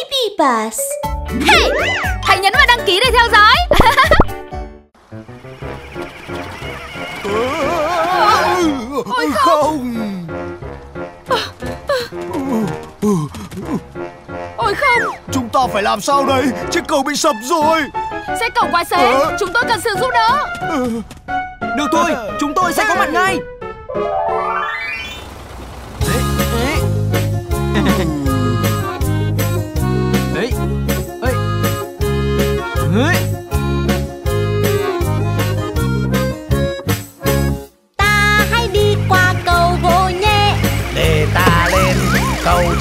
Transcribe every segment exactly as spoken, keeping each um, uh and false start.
Baby Bus. Hey, hãy nhấn vào đăng ký để theo dõi. Ôi không. Ôi không. Chúng ta phải làm sao đây? Chiếc cầu bị sập rồi. Xe cầu quá xế. Chúng tôi cần sự giúp đỡ. Được thôi, chúng tôi sẽ có mặt ngay.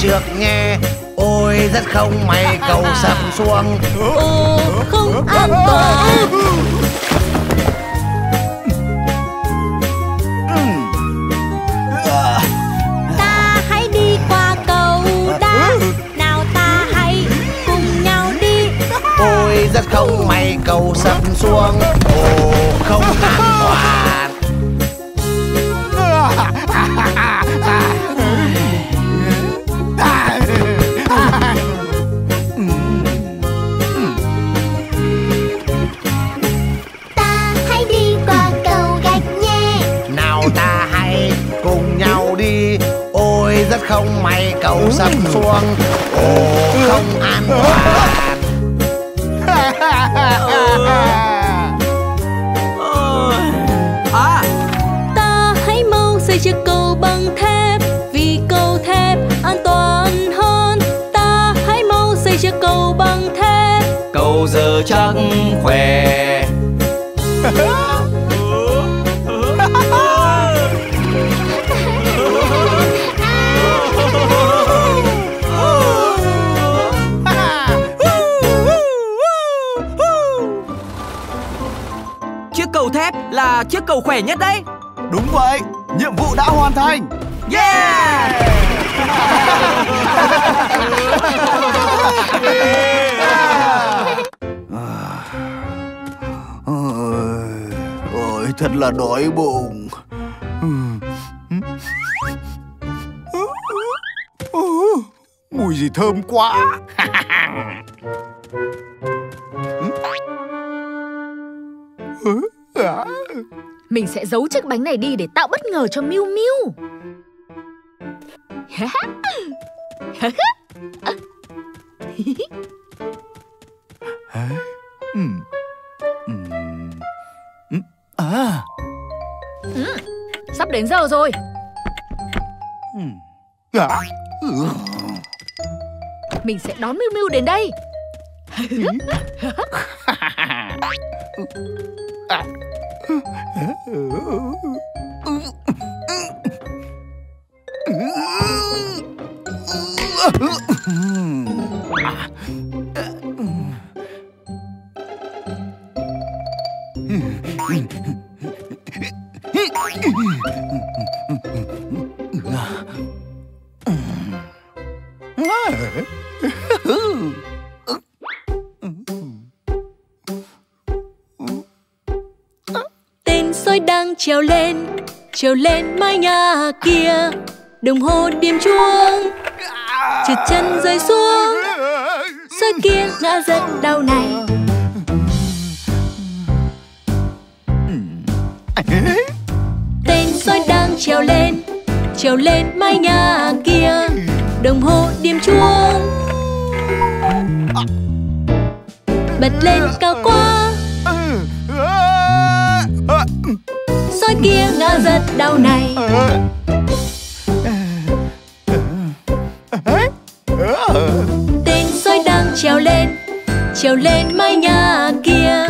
Trước nghe, ôi rất không may cầu sập xuống. Ồ, không an toàn. Ta hãy đi qua cầu đá. Nào ta hãy cùng nhau đi. Ôi rất không may cầu sập xuống. Ồ, không an toàn. Rất không may cầu sập xuống. Ồ, không an toàn. Ta hãy mau xây chiếc cầu bằng thép, vì cầu thép an toàn hơn. Ta hãy mau xây chiếc cầu bằng thép. Cầu giờ chắc khỏe. Là chiếc cầu khỏe nhất đấy. Đúng vậy, nhiệm vụ đã hoàn thành. Yeah! Ôi, thật là đói bụng. Mùi gì thơm quá. Mình sẽ giấu chiếc bánh này đi để tạo bất ngờ cho Miu Miu. Sắp đến giờ rồi. Mình sẽ đón Miu Miu đến đây. Trèo lên, trèo lên mái nhà kia. Đồng hồ điểm chuông, trượt chân rơi xuống. Soi kia ngã rất đau này. Tên soi đang trèo lên, trèo lên mái nhà kia. Đồng hồ điểm chuông, bật lên cao quá. Soi kia ngã rất đau này. Tên soi đang trèo lên, trèo lên mái nhà kia.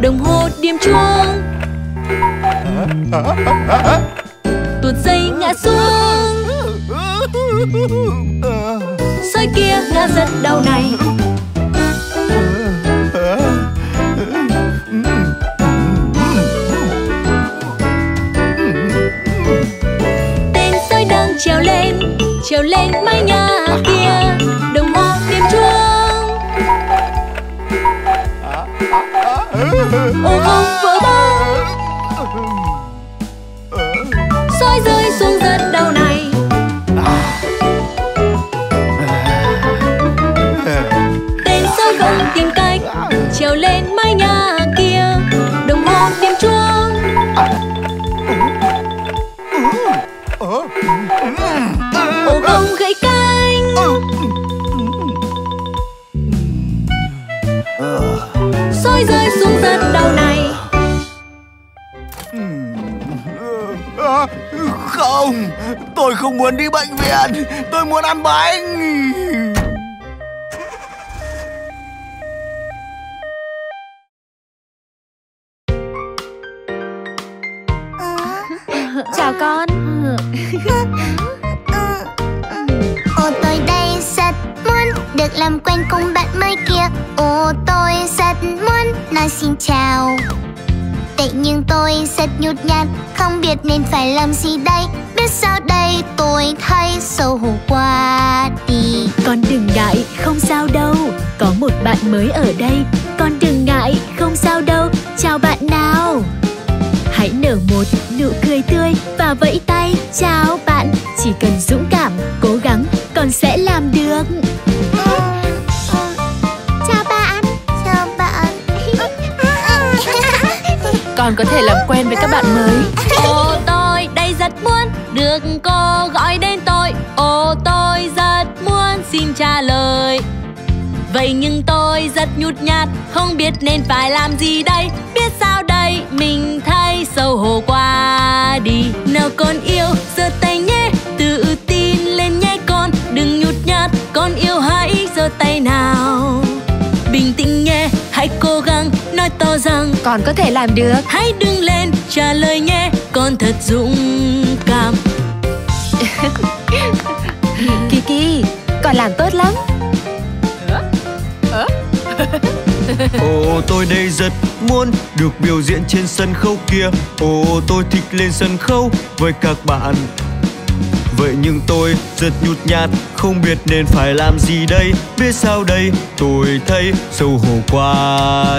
Đồng hồ điểm chuông, tuột dây ngã xuống. Soi kia ngã rất đau này. Trèo lên, trèo lên mái nhà kia. Đồng hồ điểm chuông, ôm ôm vỡ bóng. Soi rơi xuống rất đau này. Không, tôi không muốn đi bệnh viện, tôi muốn ăn bánh. Chào con. Ô tôi đây rất muốn được làm quen cùng bạn mới kia. Ô tôi rất muốn nói xin chào. Vậy nhưng tôi rất nhút nhát, không biết nên phải làm gì đây. Biết sao đây, tôi thấy xấu hổ quá đi. Con đừng ngại, không sao đâu, có một bạn mới ở đây. Con đừng ngại, không sao đâu, chào bạn nào. Hãy nở một nụ cười tươi và vẫy tay chào bạn. Chỉ cần dũng cảm, cố gắng, con sẽ làm được. Con có thể làm quen với các bạn mới. Ô tôi đây rất muốn được cô gọi đến tôi. Ô tôi rất muốn xin trả lời. Vậy nhưng tôi rất nhút nhát, không biết nên phải làm gì đây. Biết sao đây, mình thấy xấu hổ quá đi. Nào con yêu, giơ tay nhé, tự tin lên nhé con. Đừng nhút nhát, con yêu hãy giơ tay nào. Bình tĩnh nhé, hãy cố gắng nói to rằng con có thể làm được. Hãy đứng lên trả lời nhé, con thật dũng cảm. Kiki, con làm tốt lắm. Ồ tôi đây rất muốn được biểu diễn trên sân khấu kia. Ồ tôi thích lên sân khấu với các bạn. Vậy nhưng tôi rất nhút nhát, không biết nên phải làm gì đây. Biết sao đây, tôi thấy xấu hổ quá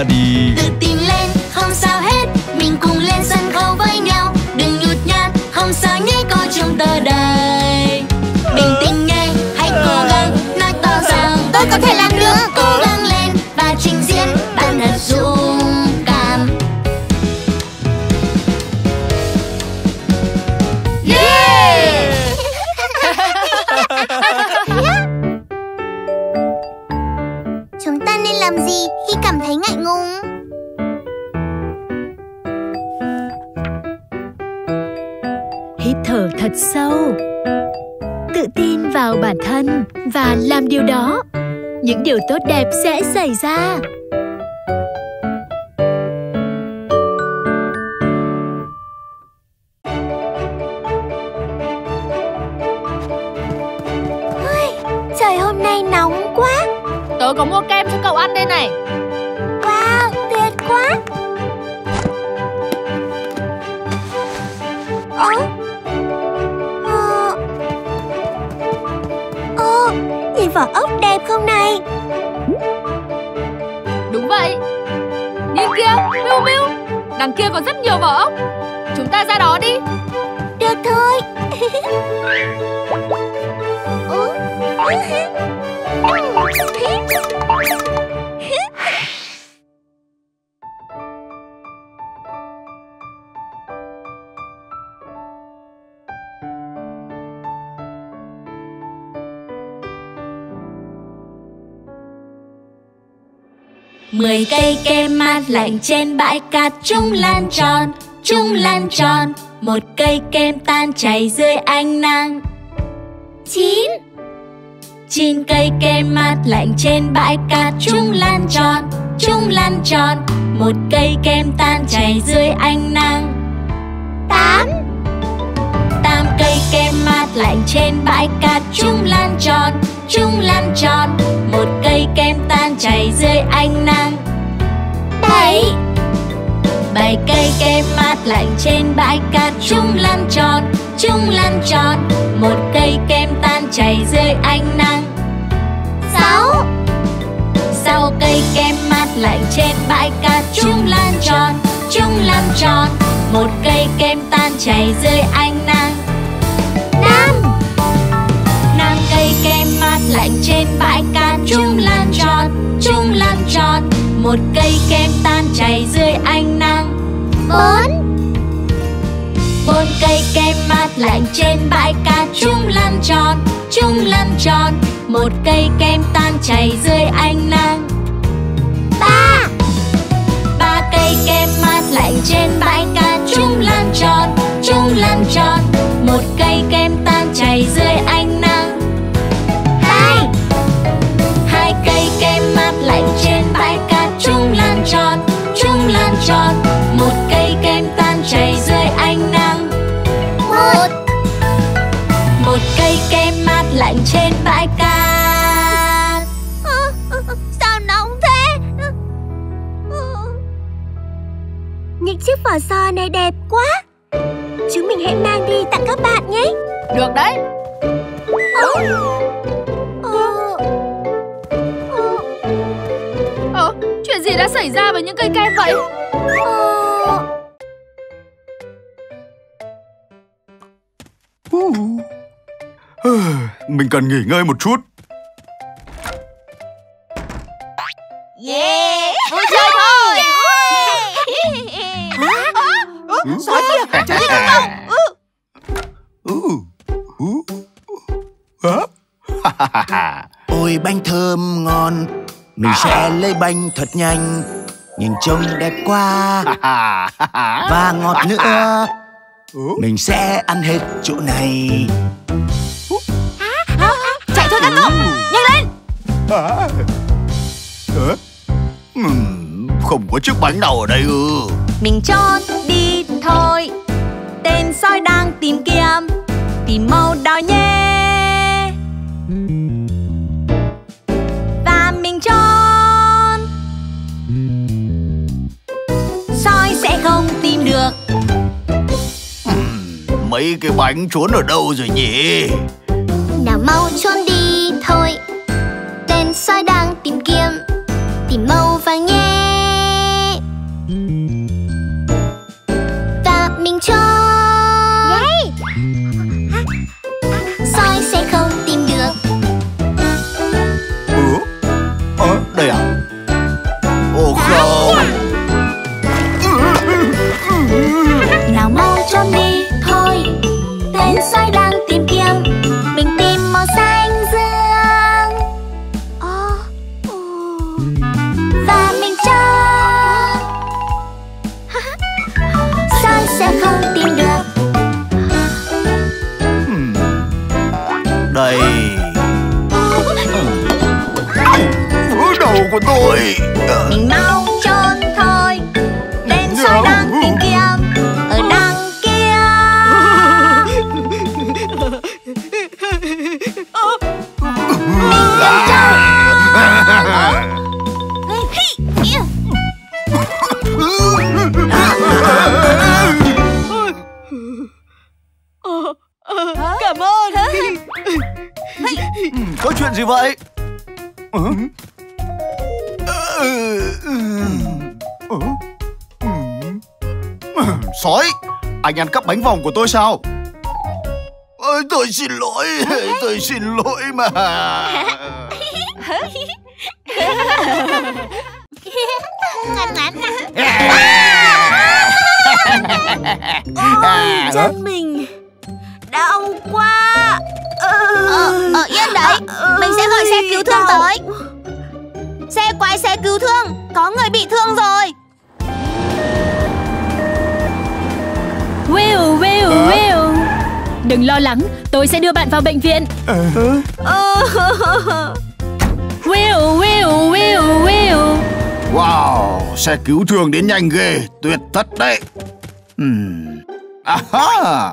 đi. Tự tin lên, không sao hết, mình cùng lên sân khấu với nhau. Đừng nhút nhát, không sao nhé, có chúng tôi đây. Bình tĩnh nhé, hãy cố gắng, nói to rằng tôi có thể làm được. Cố gắng lên và trình diễn, bạn thật dũng cảm. Chúng ta nên làm gì khi cảm thấy ngại ngùng? Hít thở thật sâu, tự tin vào bản thân và làm điều đó. Những điều tốt đẹp sẽ xảy ra. Tớ có mua kem cho cậu ăn đây này. Wow, tuyệt quá. Ồ, Ồ, Ồ, nhìn vỏ ốc đẹp không này. Đúng vậy. Nhìn kia, miu miu. Đằng kia có rất nhiều vỏ ốc. Chúng ta ra đó đi. Được thôi. Ủa? Mười cây kem mát lạnh trên bãi cát, chúng lan tròn, chúng lan tròn. Một cây kem tan chảy dưới ánh nắng. Chín Chín cây kem mát lạnh trên bãi cát, chúng lan tròn, chúng lan tròn. Một cây kem tan chảy dưới ánh nắng. Tám Tám cây kem mát lạnh trên bãi cát, chúng lan tròn, chúng lan tròn. Một cây kem tan chảy dưới ánh nắng. Bảy Bảy cây kem mát lạnh trên bãi cát, chúng lan tròn, chúng lan tròn. Một cây kem tan chảy dưới ánh nắng. Sáu Sáu cây kem mát lạnh trên bãi cát, chúng lan tròn, chúng lan tròn. Một cây kem tan chảy dưới ánh nắng. Năm Năm cây kem mát lạnh trên bãi cát, chúng lan tròn, chúng lan tròn. Một cây kem tan chảy dưới ánh nắng. Bốn Bốn cây kem mát lạnh trên bãi cát, chúng lăn tròn, chúng lăn tròn. Một cây kem tan chảy dưới ánh nắng. Ba Ba cây kem mát lạnh trên bãi cát, chúng lăn tròn, chúng lăn tròn. Một cây chiếc vỏ sò này đẹp quá. Chúng mình hãy mang đi tặng các bạn nhé. Được đấy. Ờ. Ờ. Ờ. Ờ. Chuyện gì đã xảy ra với những cây kem vậy? Ờ. Mình cần nghỉ ngơi một chút. Yeah, vui chơi thôi. Sói kìa, cháy không không? Ôi bánh thơm ngon, mình sẽ lấy bánh thật nhanh. Nhìn trông đẹp quá và ngọt nữa. Mình sẽ ăn hết chỗ này. Chạy thôi các cậu, nhanh lên. Không có chiếc bánh nào ở đây ư? Mình cho đi thôi. Tên sói đang tìm kiếm, tìm màu đỏ nhé. Và mình chọn. Sói sẽ không tìm được. Mấy cái bánh trốn ở đâu rồi nhỉ? Nào mau trốn đi thôi. Tên sói đang tìm kiếm, tìm màu vàng nhé. Mình chọn. Sói sẽ không tìm được. Ủa? Ở đây à? Ồ không. Nào mau cho đi thôi. Tên sói đang tìm kiếm. Mình tìm màu xanh dương. Và mình chọn. Sẽ không tìm được. Đây. Vỡ đầu của tôi. Mình mau trốn thôi. Tên sói đang tìm kiếm ở đằng kia. Mình trốn. Cảm ơn. Có chuyện gì vậy? Sói, anh ăn cắp bánh vòng của tôi sao? Ôi, tôi xin lỗi. Tôi xin lỗi mà. Ôi, chân mình đau quá. Ờ, ờ, yên đấy. Mình sẽ gọi xe cứu thương tới. Xe quay xe cứu thương. Có người bị thương rồi. Will, Will, Will. Đừng lo lắng, tôi sẽ đưa bạn vào bệnh viện. Will, Will, Will, Will. Wow, xe cứu thương đến nhanh ghê. Tuyệt thật đấy. uhm. Aha.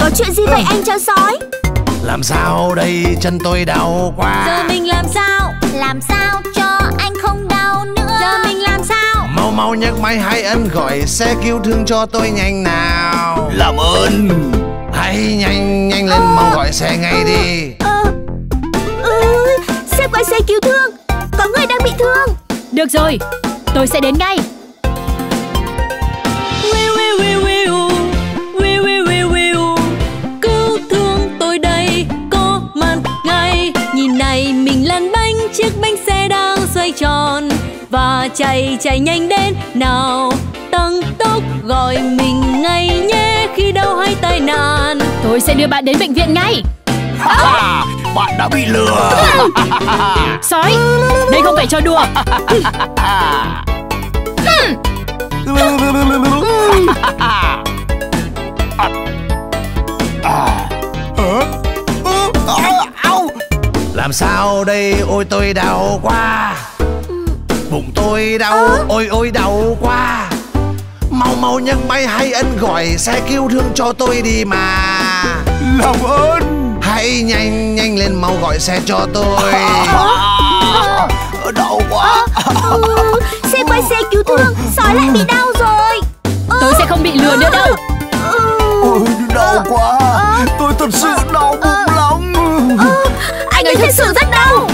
Có chuyện gì vậy anh cháu sói? Làm sao đây, chân tôi đau quá. Giờ mình làm sao? Làm sao cho anh không đau nữa? Giờ mình làm sao? Mau mau nhấc máy hay ấn gọi xe cứu thương cho tôi nhanh nào. Làm ơn. Hãy nhanh nhanh lên, ờ, mau gọi xe ngay ờ, đi. ờ, ừ, Xe gọi xe cứu thương. Có người đang bị thương. Được rồi, tôi sẽ đến ngay. Cứu thương tôi đây, có mặt ngay. Nhìn này, mình lăn bánh. Chiếc bánh xe đang xoay tròn và chạy chạy nhanh đến. Nào, tăng tốc gọi mình ngay nhé khi đau hay tai nạn. Tôi sẽ đưa bạn đến bệnh viện ngay. À, bạn đã bị lừa. Sói, đây không phải trò đùa. Làm sao đây? Ôi tôi đau quá. Bụng tôi đau. Ôi ôi đau quá. mau mau nhân máy hay anh gọi xe cứu thương cho tôi đi mà. Làm ơn. Hãy nhanh nhanh lên mau gọi xe cho tôi. Đau quá. Ừ, xe quay xe cứu thương, sói lại bị đau rồi. Tôi sẽ không bị lừa nữa đâu. Ôi đau quá. Tôi thật sự đau bụng lắm. Anh ấy thật sự rất đau.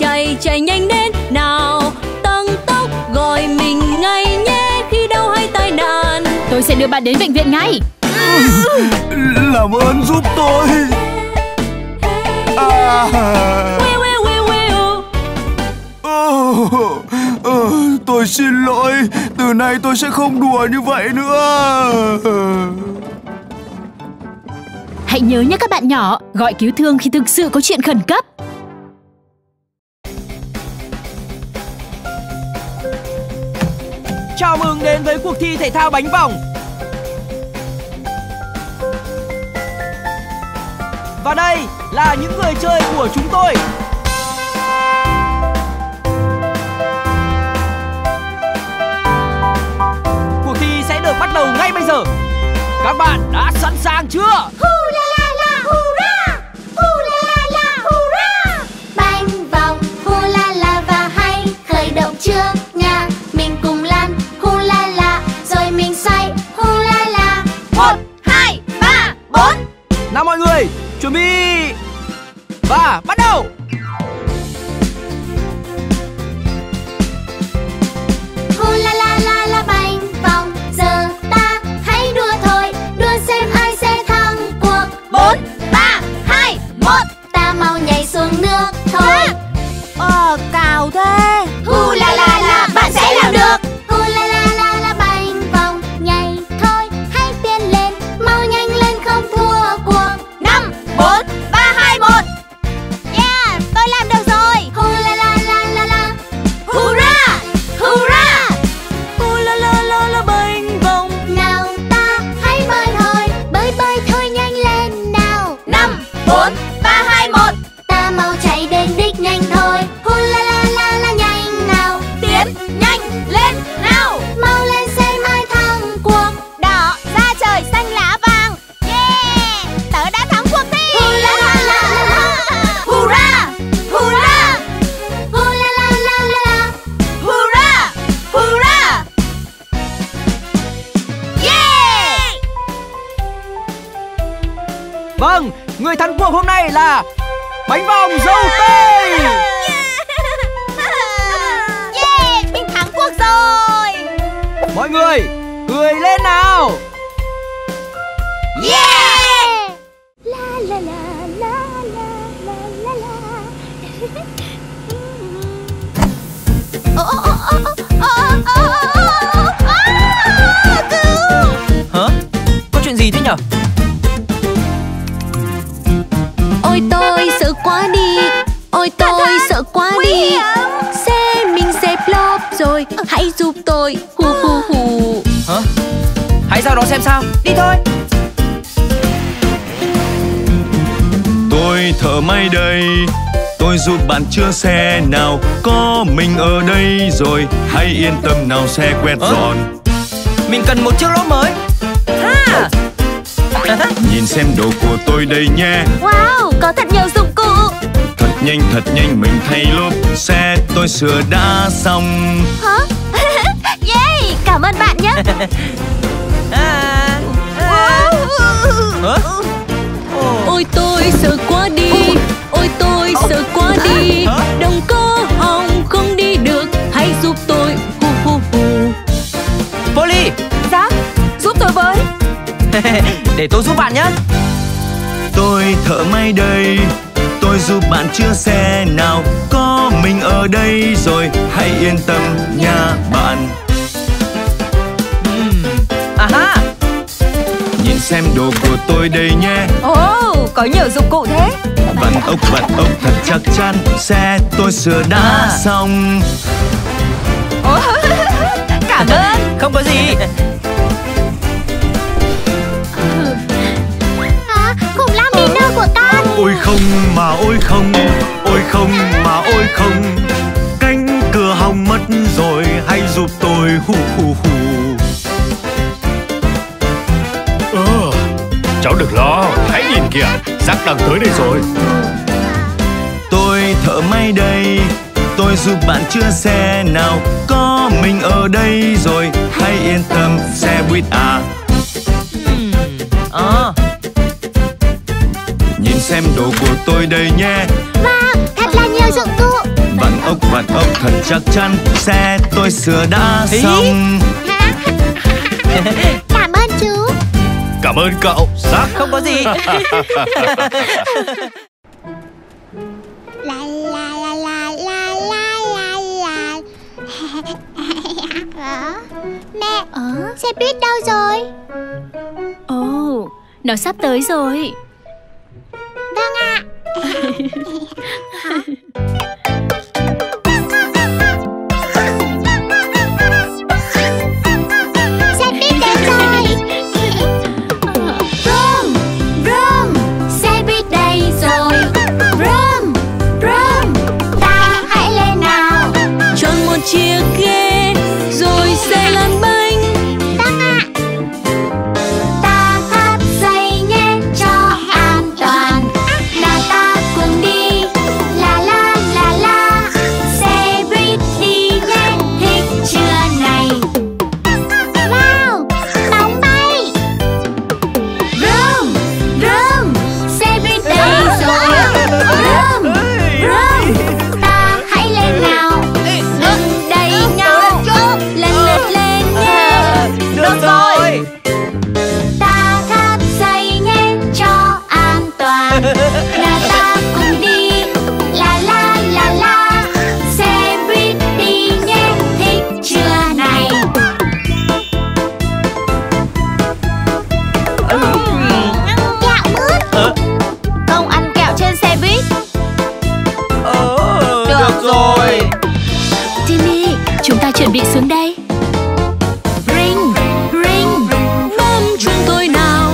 Chạy chạy nhanh đến nào, tăng tốc gọi mình ngay nhé khi đau hay tai nạn. Tôi sẽ đưa bạn đến bệnh viện ngay. Làm ơn giúp tôi. À... tôi xin lỗi, từ nay tôi sẽ không đùa như vậy nữa. Hãy nhớ nhé các bạn nhỏ, gọi cứu thương khi thực sự có chuyện khẩn cấp. Chào mừng đến với cuộc thi thể thao bánh vòng. Và đây là những người chơi của chúng tôi. Cuộc thi sẽ được bắt đầu ngay bây giờ. Các bạn đã sẵn sàng chưa? Bánh vòng, hú la la và hay khởi động chưa? Nào mọi người, chuẩn bị và bắt đầu. Hú la la la la bánh vòng, giờ ta hãy đua thôi, đua xem ai sẽ thắng cuộc. Bốn ba hai một, ta mau nhảy xuống nước thôi. Ờ à, cào thế. Hú la la la, bạn sẽ làm được. Vâng, người thắng cuộc hôm nay là bánh vòng dâu tây. Yeah, mình thắng cuộc rồi. Mọi người, cười lên nào. Yeah. La la la la la la la. Oh oh oh oh oh. Cứu. Hả? Có chuyện gì thế nhở? Ôi tôi sợ quá đi, ôi tôi sợ quá đi, xe mình sẽ flop rồi, hãy giúp tôi. Hù hù hù. Hả? Hãy ra đó xem sao, đi thôi. Tôi thợ may đây, tôi giúp bạn chữa xe nào, có mình ở đây rồi, hãy yên tâm nào, xe quẹt giòn. Mình cần một chiếc lốp mới. Ha! Nhìn xem đồ của tôi đây nhé. Wow, có thật nhiều dụng cụ. Thật nhanh, thật nhanh mình thay lốp, xe tôi sửa đã xong. Hả? Yeah, cảm ơn bạn nhé. Ôi tôi sợ quá đi, ôi tôi sợ quá đi, động cơ hỏng không đi được, hãy giúp tôi. Hù hù hù. Polly, Giác, giúp tôi với. Để tôi giúp bạn nhé. Tôi thợ may đây, tôi giúp bạn chữa xe nào, có mình ở đây rồi, hãy yên tâm nha bạn. uhm. À ha. Nhìn xem đồ của tôi đây nhé. Ồ, oh, có nhiều dụng cụ thế. Vặn ốc, vặn ốc thật chắc chắn, xe tôi sửa đã à. xong. Oh, cảm ơn. Không có gì. Con đừng lo, hãy nhìn kìa, rác đang tới đây rồi. Tôi thợ may đây, tôi giúp bạn chữa xe nào. Có mình ở đây rồi, hãy yên tâm, xe buýt à. hmm. à. Nhìn xem đồ của tôi đây nhé. Wow, thật là nhiều dụng cụ. Vặn ốc, vặn ốc thật chắc chắn, xe tôi sửa đã xong. Cảm ơn chú. Cảm ơn cậu, xác. Không có gì. Mẹ, ờ? xe buýt đâu rồi? Ồ, oh, nó sắp tới rồi. Vâng ạ. Xe buýt đến rồi. Vroom, vroom, xe buýt đây rồi. Vroom, vroom, ta hãy lên nào. Chọn một chiếc ghế. Chuẩn bị xuống đây. Ring, ring, bấm chuông tôi nào.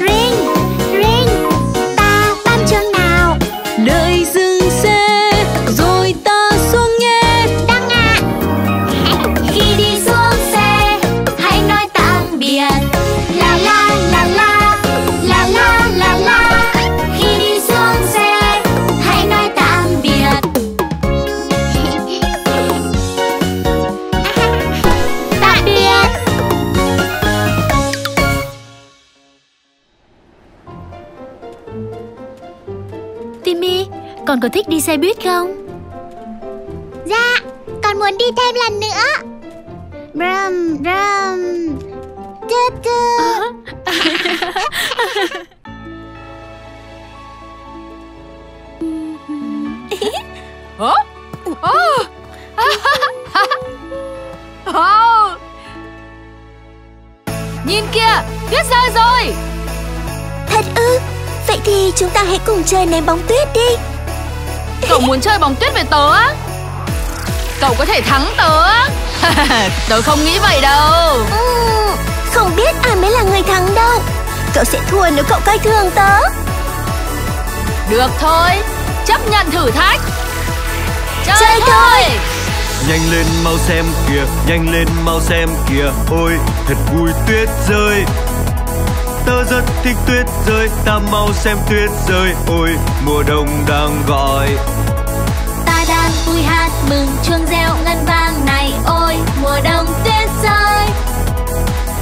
Ring, ring, ta bấm chuông nào. Đợi dừng xe, rồi ta xuống nhé. Đăng ạ. Khi đi xuống xe, hãy nói tạm biệt. La la la la, la la la la. Khi đi xuống xe, hãy nói tạm biệt. Con có thích đi xe buýt không? Dạ, con muốn đi thêm lần nữa. Brum, brum. Tut tut. Hả? Oh. Nhìn kìa, tuyết rơi rồi. Thật ư? Vậy thì chúng ta hãy cùng chơi ném bóng tuyết đi. Cậu muốn chơi bóng tuyết với tớ á? Cậu có thể thắng tớ á? Tớ không nghĩ vậy đâu. Ừ, không biết ai mới là người thắng đâu. Cậu sẽ thua nếu cậu coi thường tớ. Được thôi, chấp nhận thử thách. Chơi, chơi thôi. thôi Nhanh lên mau xem kìa, nhanh lên mau xem kìa. Ôi, thật vui tuyết rơi. Tớ rất thích tuyết rơi, ta mau xem tuyết rơi. Ôi, mùa đông đang gọi. Ta đang vui hát mừng, chuông reo ngân vang này. Ôi, mùa đông tuyết rơi.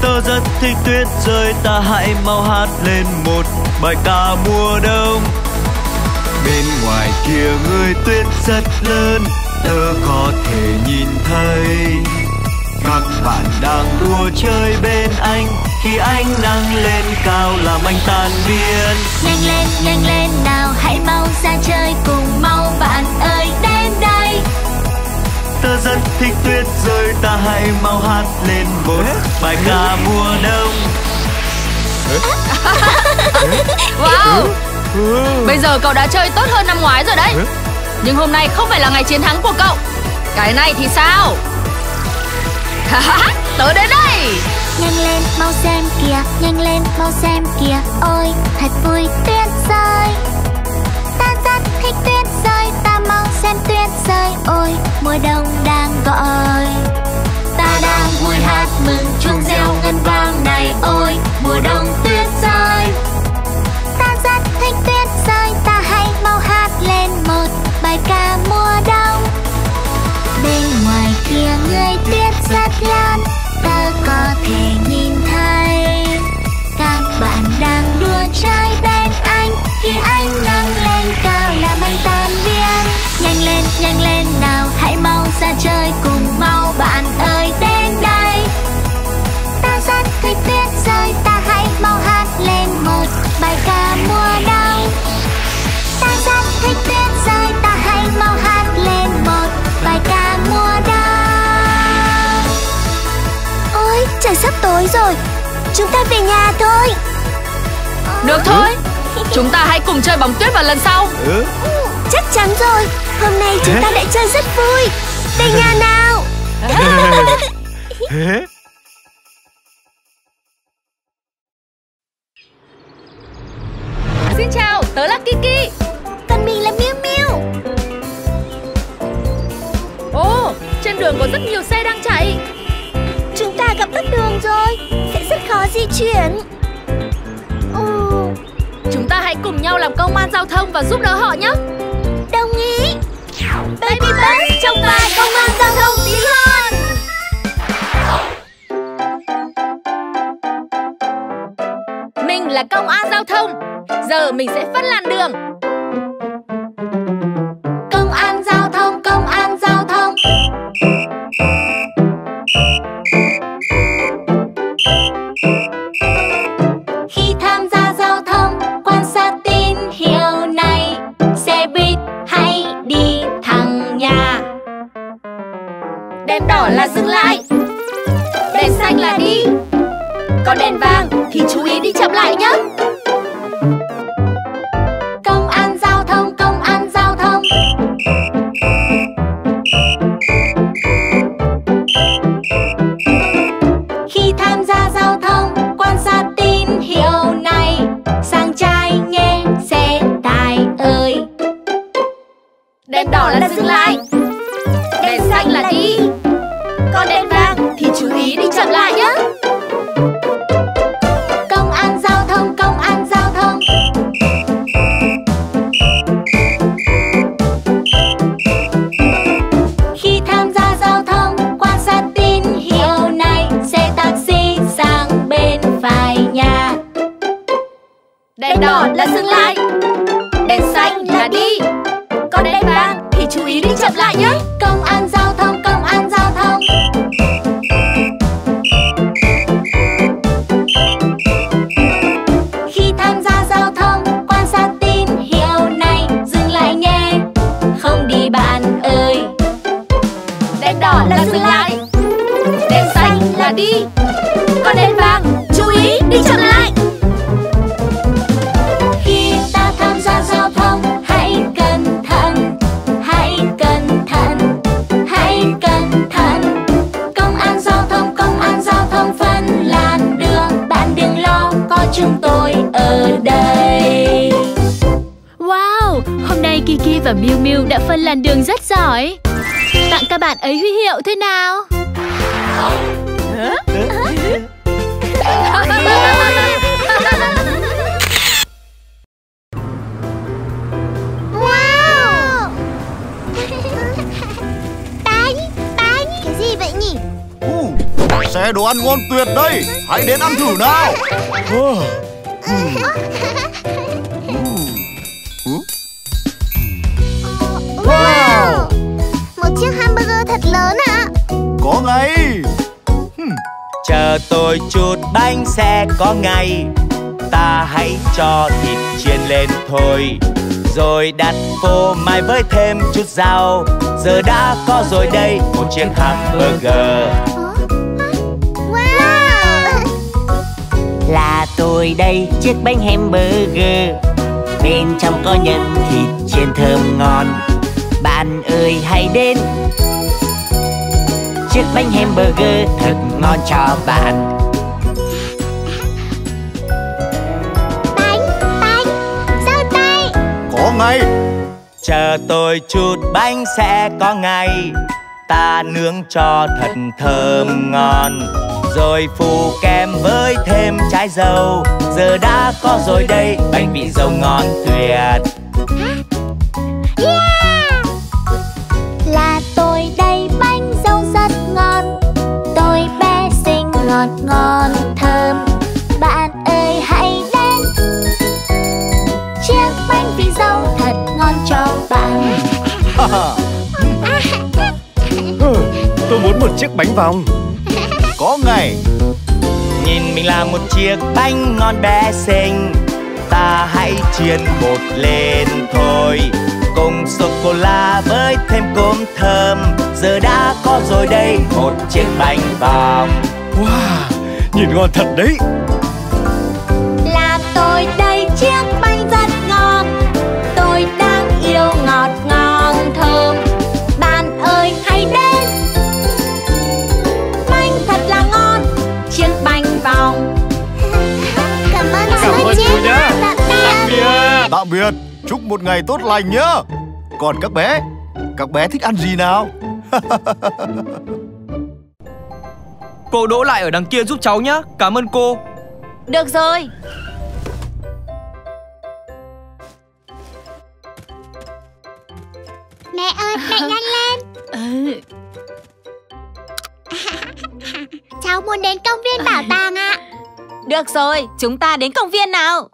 Tớ rất thích tuyết rơi, ta hãy mau hát lên một bài ca mùa đông. Bên ngoài kia người tuyết rất lớn, tớ có thể nhìn thấy. Các bạn đang đùa chơi bên anh khi anh nâng lên cao làm anh tan biến. Nhanh lên, nhanh lên nào, hãy mau ra chơi cùng mau bạn ơi đến đây. Tớ rất thích tuyết rơi, ta hãy mau hát lên một bài ca mùa đông. Wow, bây giờ cậu đã chơi tốt hơn năm ngoái rồi đấy. Nhưng hôm nay không phải là ngày chiến thắng của cậu. Cái này thì sao? Tớ đến đây. Nhanh lên mau xem kìa, nhanh lên mau xem kìa. Ôi, thật vui tuyết rơi. Ta rất thích tuyết rơi, ta mau xem tuyết rơi. Ôi, mùa đông đang gọi. Ta đang vui hát mừng, chuông reo ngân vang này. Ôi, mùa đông tuyết rơi. trời sắp tối rồi. Chúng ta về nhà thôi. Được thôi. Chúng ta hãy cùng chơi bóng tuyết vào lần sau. Chắc chắn rồi. Hôm nay chúng ta lại chơi rất vui. Về nhà nào. Xin chào, tớ là Kiki. Còn mình là Miu Miu. Ồ, oh, trên đường có rất nhiều xe đang chạy. Chúng ta gặp tắc đường rồi, sẽ rất khó di chuyển. Ồ, oh. Chúng ta hãy cùng nhau làm công an giao thông và giúp đỡ họ nhé. Đồng ý. BabyBus trong bài công an giao thông tí hơn. Mình là công an giao thông. Giờ mình sẽ phân làn đường. Công an giao thông, công an giao thông. Khi tham gia giao thông, quan sát tín hiệu này. Xe buýt hãy đi thẳng nhà. Đèn đỏ là dừng lại, đèn xanh là đi. Còn đèn vàng thì chú ý đi chậm lại nhé. Đèn đỏ là dừng lại, đèn xanh là đi. Còn đèn vàng thì chú ý đi chậm lại nhé. Công an giao thông, công an giao thông. Khi tham gia giao thông, quan sát tín hiệu này. Xe taxi sang bên phải nhà. Đèn đỏ là dừng lại, đèn xanh là đi. Còn đèn vàng thì chú ý đi chậm lại nhé. Công an giao thông, công an giao thông. Khi tham gia giao thông, quan sát tín hiệu này. Dừng lại nhé, không đi bạn ơi. Đèn đỏ là dừng lại, đèn xanh là đi. Còn đèn vàng chú ý đi chậm lại. Khi ta tham gia giao thông, hãy cần chúng tôi ở đây. Wow, hôm nay Kiki và Miu Miu đã phân làn đường rất giỏi. Tặng các bạn ấy huy hiệu thế nào. Wow. Bánh, bánh. Cái gì vậy nhỉ? Xe đồ ăn ngon tuyệt đây, hãy đến ăn thử nào. Wow, một chiếc hamburger thật lớn ạ. Có ngay. Chờ tôi chút, bánh xe có ngay. Ta hãy cho thịt chiên lên thôi, rồi đặt phô mai với thêm chút rau. Giờ đã có rồi đây, một chiếc hamburger. Là tôi đây, chiếc bánh hamburger. Bên trong có nhân thịt chiên thơm ngon. Bạn ơi hãy đến, chiếc bánh hamburger thật ngon cho bạn. Bánh, bánh, dâu tay. Có ngay. Chờ tôi chút, bánh sẽ có ngay. Ta nướng cho thật thơm ngon, rồi phủ kem với thêm trái dầu. Giờ đã có rồi đây, bánh vị dầu ngon tuyệt. Yeah! Là tôi đây, bánh dầu rất ngon. Tôi bé xinh ngọt ngon thơm. Bạn ơi hãy đến, chiếc bánh vị dầu thật ngon cho bạn. Tôi muốn một chiếc bánh vòng. Có ngày. Nhìn mình là một chiếc bánh ngon bé xinh. Ta hãy chiên bột lên thôi, cùng sô-cô-la với thêm cốm thơm. Giờ đã có rồi đây, một chiếc bánh vòng. Wow. Nhìn ngon thật đấy. Là tôi đây chiếc bánh rất ngon. Tôi đang yêu ngọt ngon thơm. Bạn ơi hãy đến. Bánh thật là ngon. Chiếc bánh vòng. Cảm ơn mọi người nhé. Tạm biệt. Tạm biệt. Chúc một ngày tốt lành nhé. Còn các bé, các bé thích ăn gì nào? Cô đỗ lại ở đằng kia giúp cháu nhé. Cảm ơn cô. Được rồi. Mẹ ơi, mẹ nhanh lên. Ừ. Cháu muốn đến công viên bảo tàng ạ. À. Được rồi, chúng ta đến công viên nào.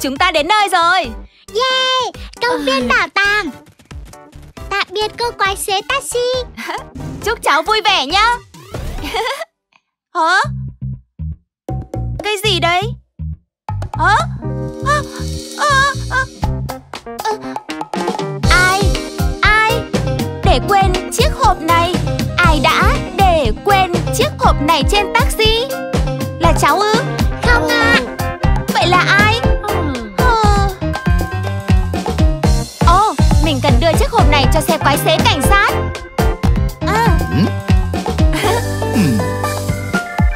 Chúng ta đến nơi rồi. Yeah, công viên bảo tàng. Tạm biệt cô quái xế taxi. Chúc cháu vui vẻ nhá. Hả? Cái gì đấy? Hả? À, à, à. À. Ai, ai để quên chiếc hộp này? Ai đã để quên chiếc hộp này trên taxi? Là cháu ư? Không ạ. À. Vậy là ai? Mình cần đưa chiếc hộp này cho xe quái xế cảnh sát. À.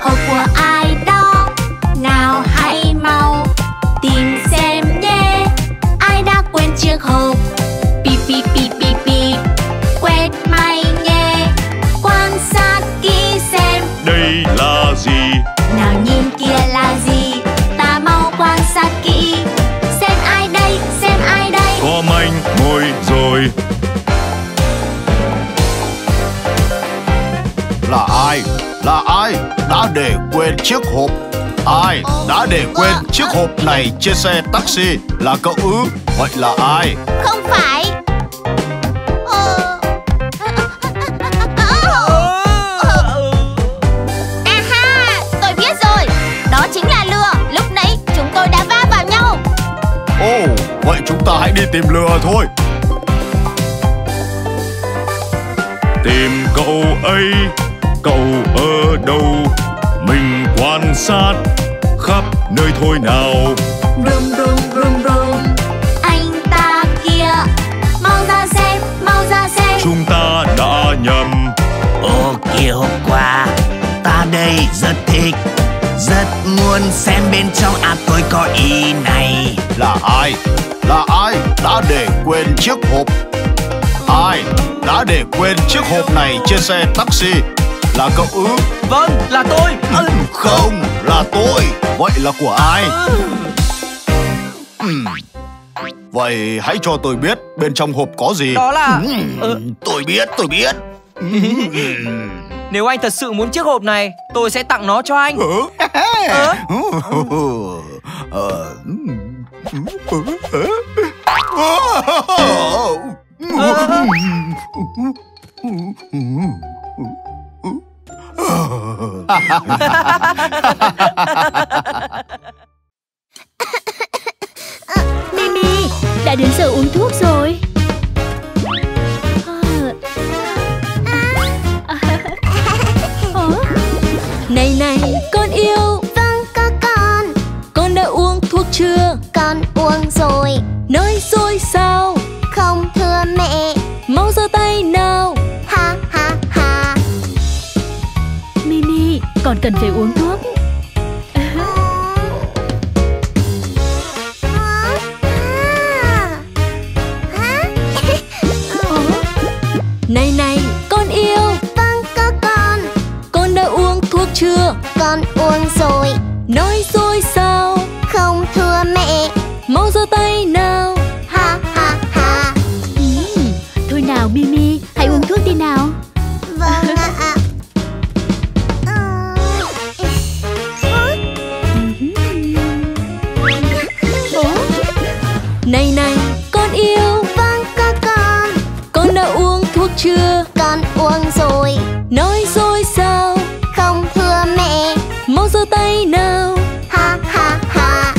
Hộp của ai đó? Nào hãy mau tìm xem nhé. Ai đã quên chiếc hộp? Pip pip pip pip pip. Quét máy nhé. Quan sát kỹ xem. Đây là gì? Nào nhìn kia là gì? Ta mau quan sát kỹ. Xem ai đây? Xem ai đây? Có manh mối rồi. Là ai? Là ai đã để quên chiếc hộp? Ai đã để quên chiếc hộp này trên xe taxi? Là cậu ư? Vậy là ai? Không phải. Aha, tôi biết rồi. Đó chính là lừa. Lúc nãy chúng tôi đã va vào nhau. Ồ, oh, vậy chúng ta hãy đi tìm lừa thôi. Tìm cậu ấy, cậu ở đâu? Mình quan sát khắp nơi thôi nào. Rùm rùm rùm rùm. Anh ta kia, mau ra xem, mau ra xem. Chúng ta đã nhầm. Ô kìa hôm qua, ta đây rất thích. Rất muốn xem bên trong. À tôi có ý này. Là ai? Là ai đã để quên chiếc hộp? Ai đã để quên chiếc hộp này trên xe taxi? Là cậu ư? Vâng, là tôi. Ừ, không, là tôi. Vậy là của ai? Ừ. Vậy hãy cho tôi biết bên trong hộp có gì. Đó là... Ừ, tôi biết, tôi biết. Nếu anh thật sự muốn chiếc hộp này, tôi sẽ tặng nó cho anh. Ờ? Ờ. Mimi đã đến giờ uống thuốc rồi. Này này, con yêu. Vâng, có con. Con đã uống thuốc chưa? Con uống rồi. Nói dối sao? Không thưa mẹ. Mau giơ tay nào. Ha ha ha. Mimi, con cần phải uống thuốc. Này này, con yêu. Vâng, có con. Con đã uống thuốc chưa? Con uống rồi. Nói dối sao? Không thưa mẹ. Mau giơ tay nào. Nào Mimi, hãy uống thuốc đi nào. Vâng ạ. Này này, con yêu. Vâng, có con. Con đã uống thuốc chưa? Con uống rồi. Nói dối sao? Không thưa mẹ. Mau giơ tay nào. Ha ha ha.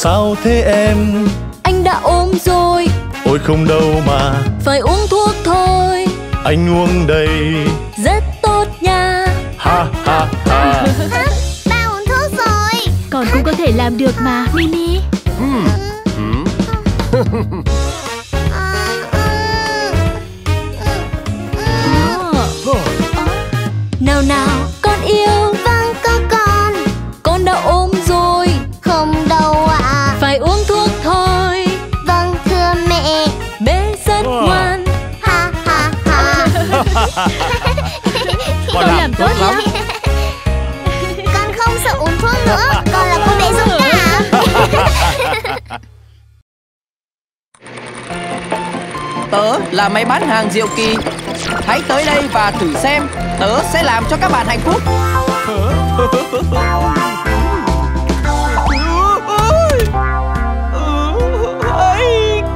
Sao thế em? Anh đã ốm rồi. Ôi không đâu mà. Phải uống thuốc thôi. Anh uống đây. Rất tốt nha. Ha ha ha. Ba uống thuốc rồi. Con cũng có thể làm được mà Mimi. Nào nào con yêu. Vâng có con. Con đã ốm rồi. Không đâu ạ. À. Phải uống thuốc thôi. Vâng thưa mẹ. Bé rất wow. ngoan. Ha ha ha. Con làm tốt lắm. Con không sợ uống thuốc nữa. Con là con bé dũng cảm. Tớ là máy bán hàng Diệu Kỳ. Hãy tới đây và thử xem. Tớ sẽ làm cho các bạn hạnh phúc.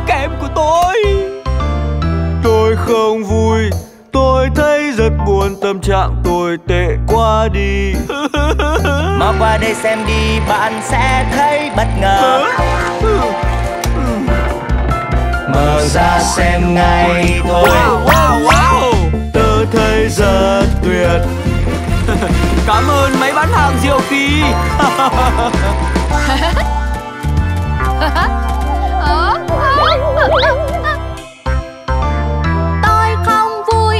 Kém của tôi. Tôi không vui. Tôi thấy rất buồn. Tâm trạng tôi tệ quá đi. Mau qua đây xem đi. Bạn sẽ thấy bất ngờ. Mở ra xem ngay thôi. Wow, wow, wow. Tớ thấy rất tuyệt. Cảm ơn máy bán hàng Diệu Kỳ. Tôi không vui.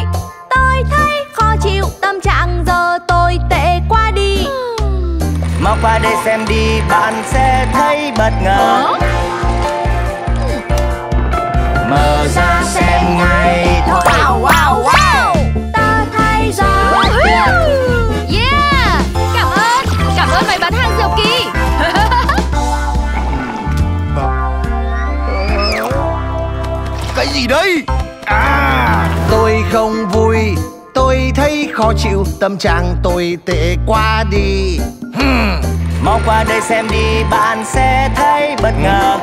Tôi thấy khó chịu. Tâm trạng giờ tôi tệ quá đi. Mau qua đây xem đi. Bạn sẽ thấy bất ngờ. Mở ra xem ngay thôi. Wow, wow, wow. Ta thấy rồi. Yeah. Cảm ơn. Cảm ơn mày bán hàng Diệu Kỳ. Cái gì đây? À. Tôi không vui. Tôi thấy khó chịu. Tâm trạng tôi tệ quá đi. Hmm. Mau qua đây xem đi. Bạn sẽ thấy bất ngờ.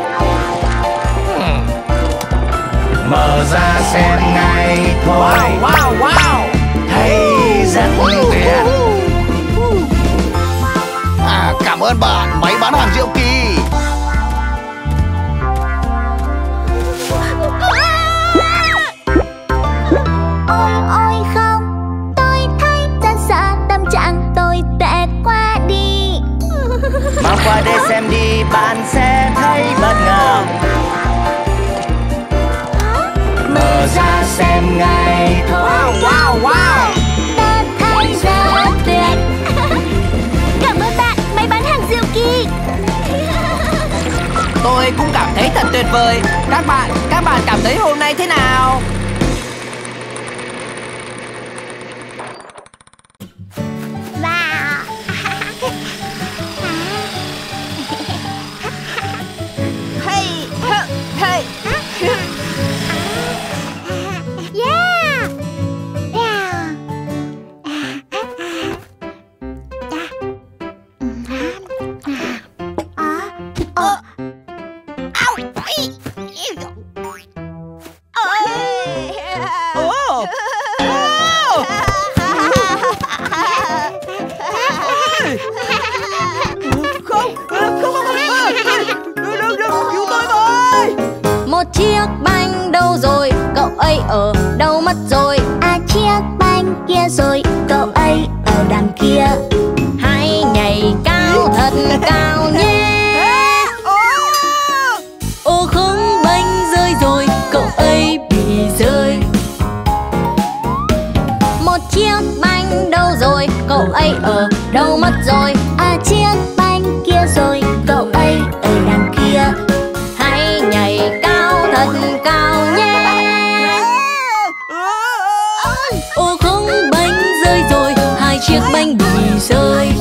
Mở ra xem ngay thôi. Wow, wow, wow. Thấy rất tuyệt. À, cảm ơn bạn máy bán hàng Diệu Kỳ. Ôi ôi không. Tôi thấy rất sợ. Tâm trạng tôi tệ quá đi. Mau qua đây xem đi. Bạn sẽ thấy bất ngờ. Mở ra xem ngay thôi. Wow, wow, wow. Ta thấy rất tuyệt. Cảm ơn bạn máy bán hàng Diệu Kỳ. Tôi cũng cảm thấy thật tuyệt vời. Các bạn, các bạn cảm thấy hôm nay thế nào? Chiếc bánh bì rơi.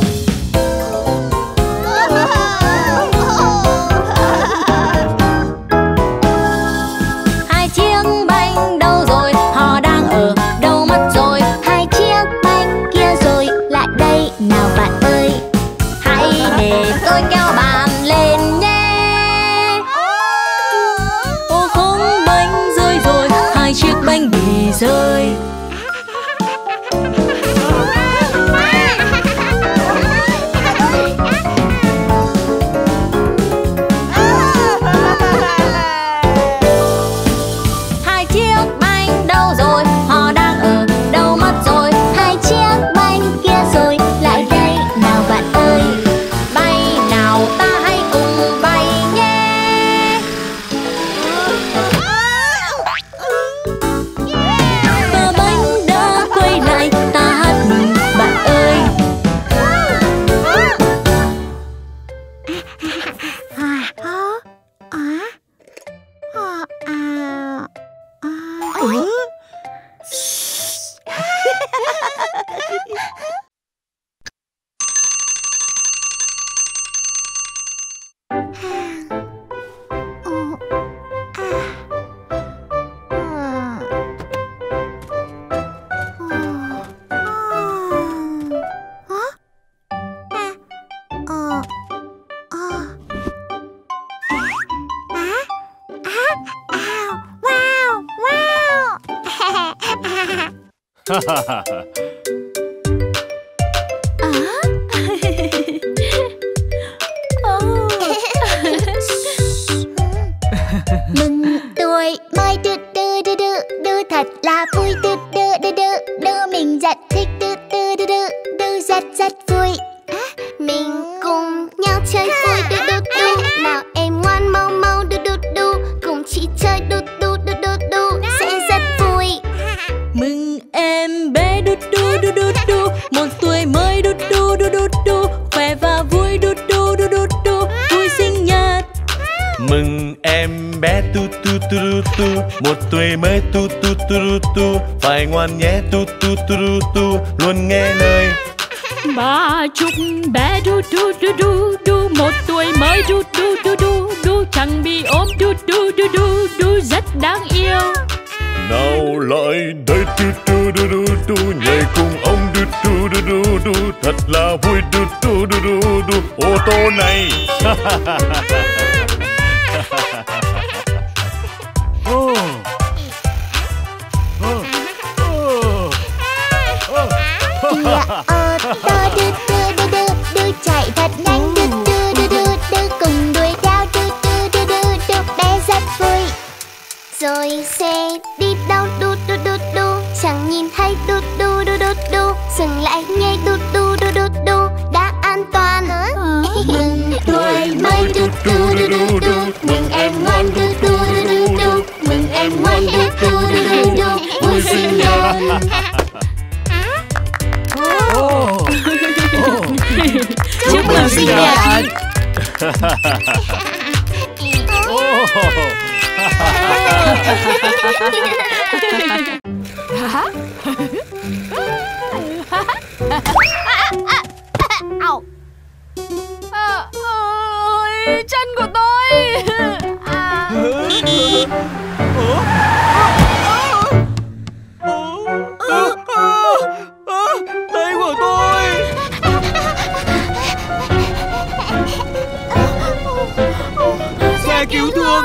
Mừng tuổi mai đu đu đu đu đu thật là vui đu đu đu đu đu mình rất thích đu đu đu đu đu rất rất vui. Mình cùng nhau chơi vui đu đu đu nào em ngoan mau mau đu đu đu cùng chị chơi đu đu đu đu đu sẽ rất vui. Mừng em bé đu đu đu đu đu một tuổi mới đu đu đu đu đu khỏe và vui đu đu đu đu đu vui sinh nhật. Mừng em bé tu tu tu tu tu một tuổi mới tu tu tu tu tu phải ngoan nhé tu tu tu tu luôn nghe lời. Ba chúc bé du du du du du một tuổi mới du du du du du chẳng bị ốm du du du du du rất đáng yêu. Nào lại đây du du du du du nhảy cùng ông du du du du du thật là vui du du du du du ô tô này. Oh. Oh. Oh. Oh. Oh. Ô tô đu đu đu đu đu chạy thật nhanh đu đu đu đu đu cùng đuổi theo đu đu đu đu đu bé rất vui. Rồi xe đi đâu đu đu đu đu chẳng nhìn thấy đu đu đu đu đu dừng lại nghe đu đu đu đu đu đã an toàn. Mừng tuổi mới đu đu đu đu đu mừng em ngoan đu đu đu đu mừng em ngoan đu đu đu đu vui sinh nhật. Chúc mừng sinh nhật. Ôi, chân của tôi. Tay của tôi. Xe cứu thương,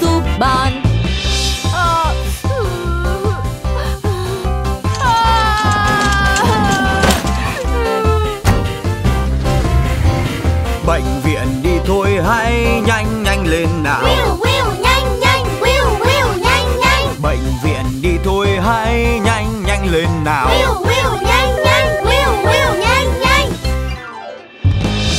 giúp bạn. Bệnh viện đi thôi hãy nhanh nhanh lên nào. Wheel, wheel, nhanh nhanh, wheel, wheel, nhanh nhanh. Bệnh viện đi thôi hãy nhanh nhanh lên nào. Wheel, wheel, nhanh nhanh, wheel, wheel, nhanh nhanh.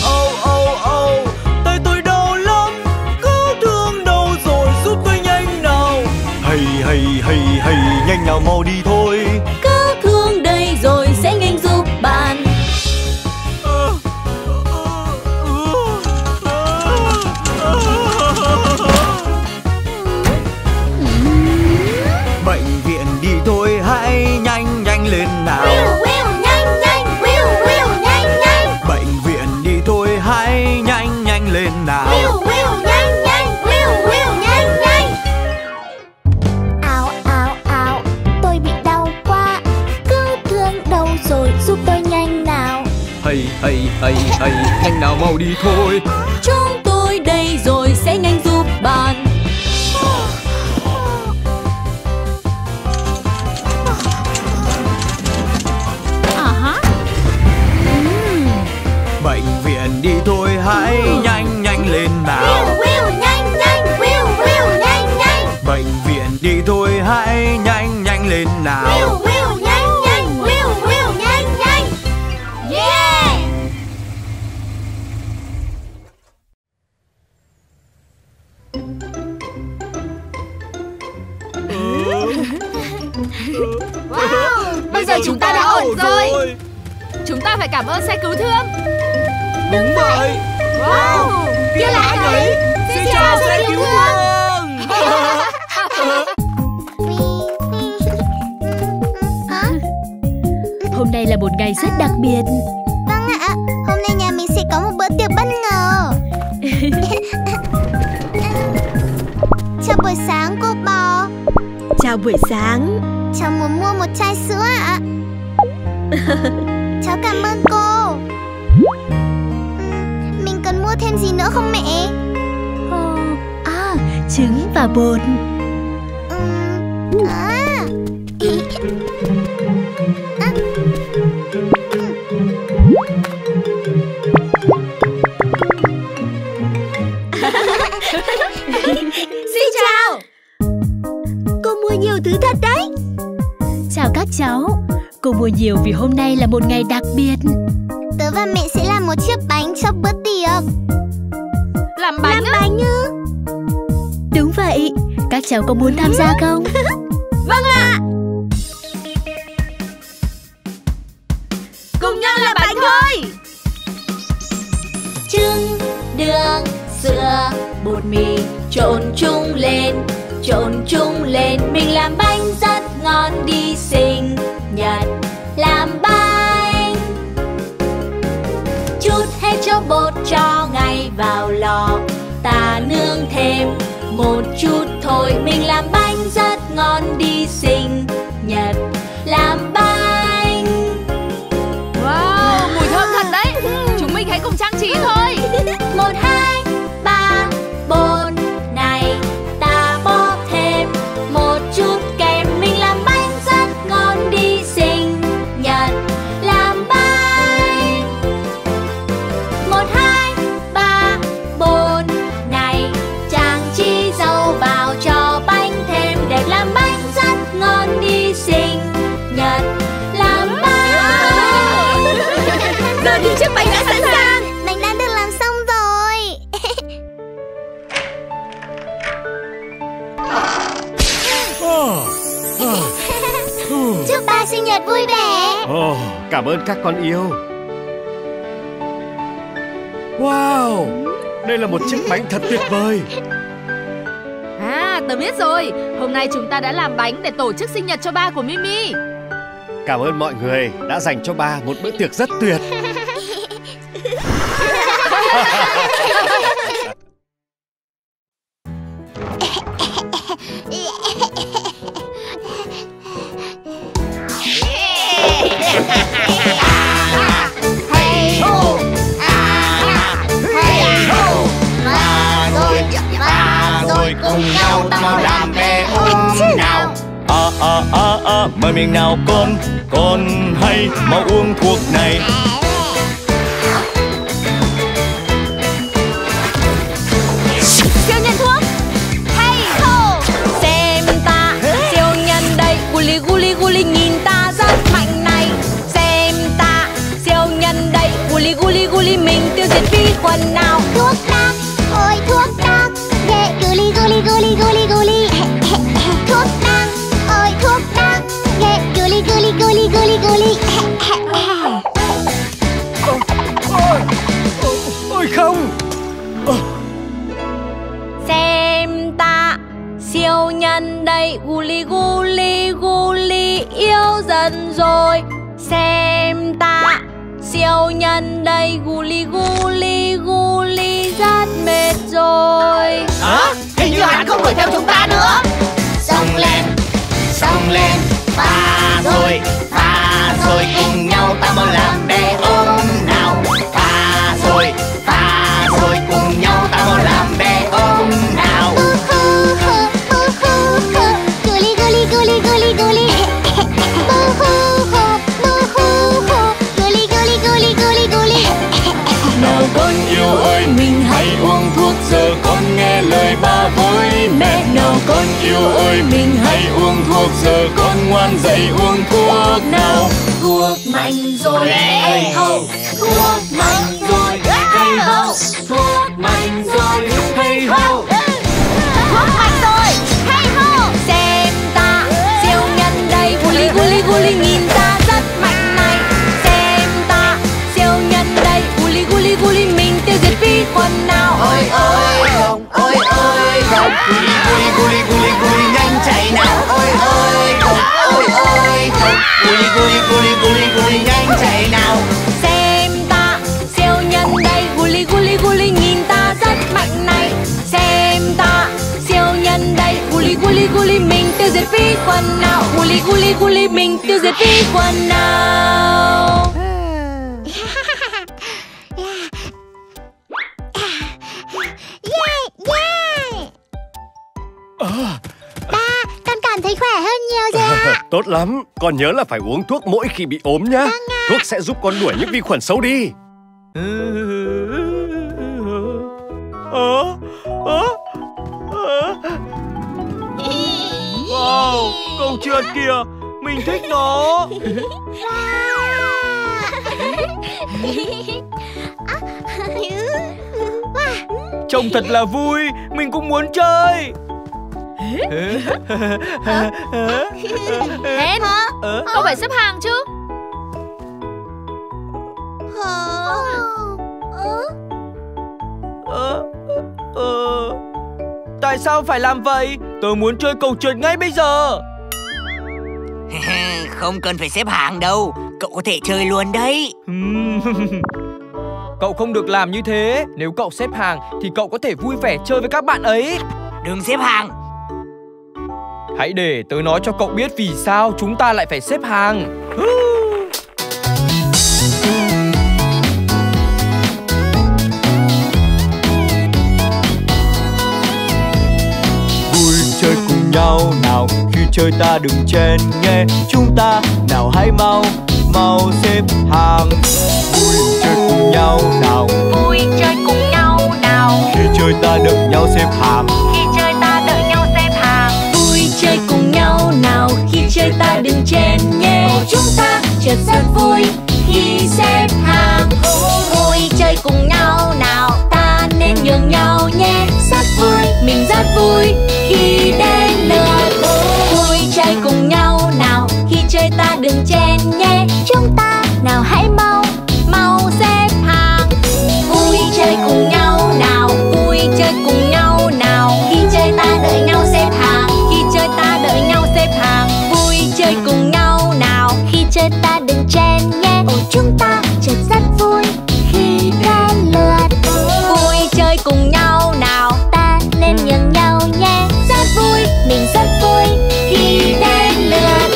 Oh oh oh, tay tôi đau lắm. Cứu thương đâu rồi giúp tôi nhanh nào. Hay hay hay hay nhanh nào mau đi thôi. Cứu thương đây rồi sẽ nhanh giúp bạn. Nhanh nhanh lên nào. Wheel, wheel, nhanh nhanh, wheel, wheel, nhanh nhanh. Bệnh viện đi thôi hãy nhanh nhanh lên nào. Wheel, wheel, nhanh nhanh, wheel, wheel, nhanh nhanh. Ào ào ào, tôi bị đau quá. Cứu thương đâu rồi giúp tôi nhanh nào. Hay hay hay hay, nhanh nào mau đi thôi. Chúng tôi đây rồi sẽ nhanh giúp bạn. Bệnh viện đi thôi hãy ừ. nhanh nhanh lên nào. Wheel, wheel, nhanh nhanh, wheel, wheel, nhanh nhanh. Bệnh viện đi thôi hãy nhanh nhanh lên nào. Wheel, wheel, nhanh nhanh, wheel, wheel, nhanh nhanh. Yeah! Wow, bây giờ chúng ta đã ổn rồi. Chúng ta phải cảm ơn xe cứu thương. Đúng vậy. Wow, wow. Kia là anh ấy. Xin chào xe cứu thương. Hôm nay là một ngày rất đặc biệt. Vâng ạ, hôm nay nhà mình sẽ có một bữa tiệc bất ngờ. buổi sáng cô bò. Chào buổi sáng. Cháu muốn mua một chai sữa ạ. Cháu cảm ơn cô. Mình cần mua thêm gì nữa không mẹ? À, trứng và bột. À. Xin chào. Cô mua nhiều thứ thật đấy. Chào các cháu. Cô mua nhiều vì hôm nay là một ngày đặc biệt. Tớ và mẹ sẽ làm một chiếc bánh cho bữa tiệc. Làm bánh á? Đúng vậy. Các cháu có muốn tham gia không? Vâng ạ. Cùng nhau làm bánh thôi. Trứng, đường, sữa, bột mì trộn chung lên, trộn chung lên. Mình làm bánh rất ngon đi sinh nhật. Làm bánh. Chút hết cho bột cho ngay vào lò. Ta nướng thêm một chút thôi. Mình làm bánh rất ngon đi sinh nhật. Làm bánh. Wow, mùi thơm thật đấy. Chúng mình hãy cùng trang trí thôi. Một, hai, ba, bốn. Này, ta bóp thêm một chút kem. Mình làm bánh rất ngon đi sinh nhật. Làm bánh. Một, hai, ba, bốn. Này, trang trí dâu vào cho bánh thêm đẹp. Làm bánh rất ngon đi sinh nhật. Làm bánh. Giờ thì chiếc bánh đã sẵn sàng. Chúc ba sinh nhật vui vẻ. Oh, cảm ơn các con yêu. Wow, đây là một chiếc bánh thật tuyệt vời. À, tớ biết rồi. Hôm nay chúng ta đã làm bánh để tổ chức sinh nhật cho ba của Mimi. Cảm ơn mọi người đã dành cho ba một bữa tiệc rất tuyệt. Cùng nhau tao làm bé uống nào. À à à à, mời mình nào con, con hay mau uống thuốc này. Siêu nhân thuốc, hay ho. Xem ta, siêu nhân đây, guli guli guli nhìn ta rất mạnh này. Xem ta, siêu nhân đây, guli guli guli mình tiêu diệt vi khuẩn nào. Thuốc đắng, ôi thuốc đắng. Guli guli guli guli guli. Thuốc đắng, ôi thuốc đắng. Yeah, guli guli guli guli guli. Ôi không. Xem ta, siêu nhân đây, guli guli guli yêu dần rồi. Xem ta, siêu nhân đây, guli guli guli rất mệt rồi. Hả? Hình như hắn không đuổi theo chúng ta nữa. Xông lên, xông lên. Ta rồi, ta rồi. Cùng nhau ta mau làm bé ôm nào. Ta rồi, ta rồi. Cùng nhau ta mau làm bé ôm nào. Guli guli guli guli guli. Nào con yêu ơi, mình hãy uống thuốc giờ, con nghe lời ba với mẹ. Nào con yêu ơi, mình hãy uống thuốc giờ, con ngoan dậy uống thuốc nào. Thuốc mạnh rồi, hay hậu. Thuốc mạnh rồi, hay hậu. Thuốc mạnh rồi, hay hậu. Thuốc mạnh rồi, hay hậu. Xem ta, siêu nhân đây, guli guli guli nhìn ta rất mạnh này. Xem ta, siêu nhân đây, guli guli guli mình tiêu diệt vi khuẩn nào. Ôi ôi không, ôi ôi không. Guli guli guli guli guli nhanh chạy nào. Ôi ôi không, ôi ôi không. Guli guli guli guli guli nhanh chạy nào. Xem ta, siêu nhân đây, guli guli guli nhìn ta rất mạnh này. Xem ta, siêu nhân đây. guli guli mình tiêu diệt vi khuẩn nào, guli guli guli mình tiêu diệt vi khuẩn nào. Ba, con cảm thấy khỏe hơn nhiều rồi ạ. À, tốt lắm, con nhớ là phải uống thuốc mỗi khi bị ốm nhá. Vâng à. Thuốc sẽ giúp con đuổi những vi khuẩn xấu đi. Wow, con trượt kìa, mình thích nó. Trông thật là vui, mình cũng muốn chơi. Em, cậu phải xếp hàng chứ. Tại sao phải làm vậy? Tôi muốn chơi cầu trượt ngay bây giờ. Không cần phải xếp hàng đâu, cậu có thể chơi luôn đấy. Cậu không được làm như thế. Nếu cậu xếp hàng thì cậu có thể vui vẻ chơi với các bạn ấy. Đừng xếp hàng. Hãy để tớ nói cho cậu biết vì sao chúng ta lại phải xếp hàng. Vui chơi cùng nhau nào, khi chơi ta đừng chen nghe chúng ta nào, hãy mau mau xếp hàng. Vui chơi cùng nhau nào, vui chơi cùng nhau nào, khi chơi ta đợi nhau xếp hàng. Chơi cùng nhau nào, khi chơi ta đừng chen nhé. Chúng ta chợt rất vui khi xếp hàng. Vui chơi cùng nhau nào, ta nên nhường nhau nhé. Rất vui, mình rất vui khi đến lượt. Vui chơi cùng nhau nào, khi chơi ta đừng chen nhé. Chúng ta nào hãy mau mau xếp hàng. Vui chơi cùng nhau nào, vui chơi cùng nhau nào, khi chơi ta đợi nhau xếp hàng. Chơi cùng nhau nào, khi chơi ta đừng chen nhé. Ôi chúng ta chơi rất vui khi đến lượt. Vui chơi cùng nhau nào, ta nên nhường nhau nhé. Rất vui, mình rất vui khi đến lượt.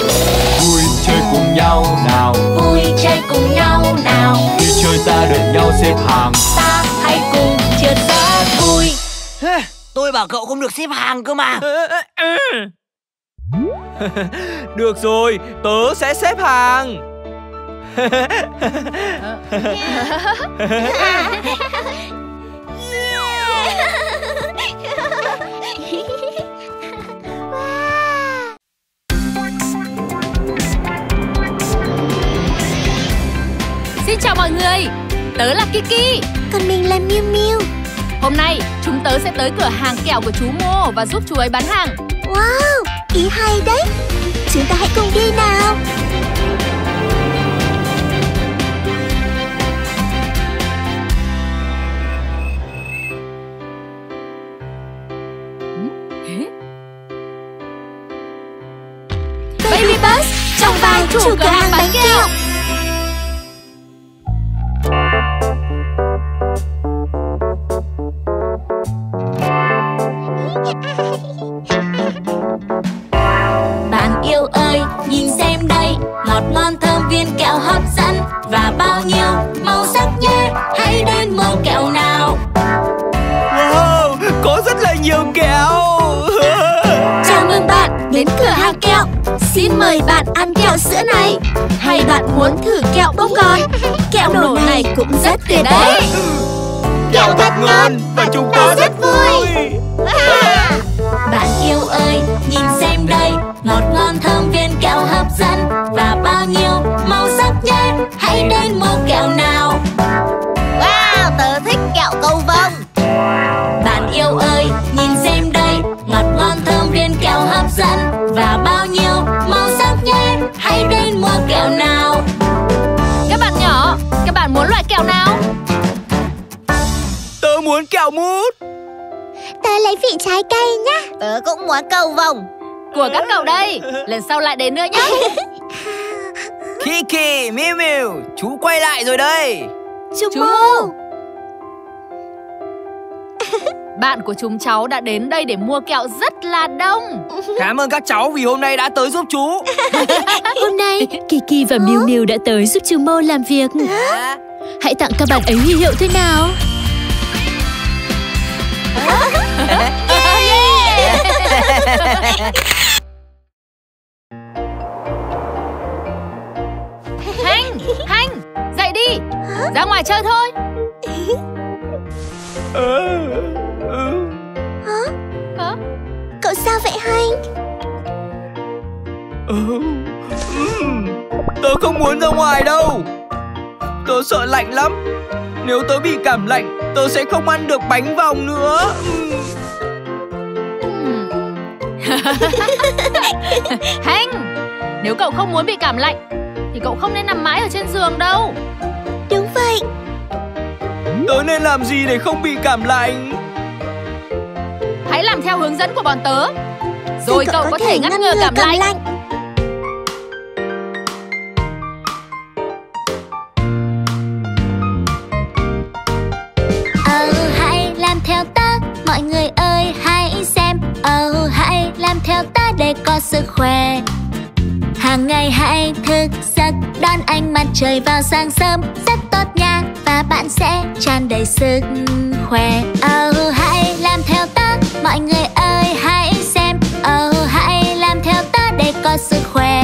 Vui chơi cùng nhau nào, vui chơi cùng nhau nào, khi chơi ta đợi nhau xếp hàng. Ta hãy cùng chơi rất vui. Tôi bảo cậu không được xếp hàng cơ mà. Được rồi, tớ sẽ xếp hàng. Xin chào mọi người, tớ là Kiki. Còn mình là Miu Miu. Hôm nay chúng tớ sẽ tới cửa hàng kẹo của chú Mô và giúp chú ấy bán hàng. Wow, ý hay đấy. Chúng ta hãy cùng đi nào. BabyBus trong vai chủ cửa hàng bánh kẹo. Đến cửa hàng kẹo, xin mời bạn ăn kẹo sữa này. Hay bạn muốn thử kẹo bông gòn? Kẹo nổ này cũng rất tuyệt đấy. Kẹo thật ngon và chúng ta rất vui. Bạn yêu ơi, nhìn xem đây, ngọt ngon thơm viên kẹo hấp dẫn và bao nhiêu màu sắc nhé. Hãy đến mua kẹo nào. Wow, tớ thích kẹo cầu vồng. Bạn yêu ơi, nhìn xem đây, ngọt ngon thơm viên kẹo hấp dẫn và bao nhiêu màu sắc nhé. Hãy đến mua kẹo nào. Các bạn nhỏ, các bạn muốn loại kẹo nào? Tớ muốn kẹo mút. Tớ lấy vị trái cây nhá. Tớ cũng muốn cầu vồng. Của các cậu đây, lần sau lại đến nữa nhá. Kiki, Miu Miu, chú quay lại rồi đây. Chú Mô. Bạn của chúng cháu đã đến đây để mua kẹo rất là đông. Cảm ơn các cháu vì hôm nay đã tới giúp chú. Hôm nay Kiki và Miu Miu đã tới giúp chú Mô làm việc. Hãy tặng các bạn ấy huy hiệu thế nào. Hanh, Hanh, dậy đi, ra ngoài chơi thôi. Hả? Hả? Cậu sao vậy Hanh? Tớ không muốn ra ngoài đâu. Tớ sợ lạnh lắm. Nếu tớ bị cảm lạnh, tớ sẽ không ăn được bánh vòng nữa. Hanh, nếu cậu không muốn bị cảm lạnh thì cậu không nên nằm mãi ở trên giường đâu. Đúng vậy. Tớ nên làm gì để không bị cảm lạnh? Hãy làm theo hướng dẫn của bọn tớ. Rồi cậu, cậu có thể, thể ngăn ngừa cảm, cảm lạnh, lạnh. Mọi người ơi hãy xem, oh, hãy làm theo ta để có sức khỏe. Hàng ngày hãy thức giấc, đón ánh mặt trời vào sáng sớm rất tốt nha, và bạn sẽ tràn đầy sức khỏe. Oh, hãy làm theo ta, mọi người ơi hãy xem, oh, hãy làm theo ta để có sức khỏe.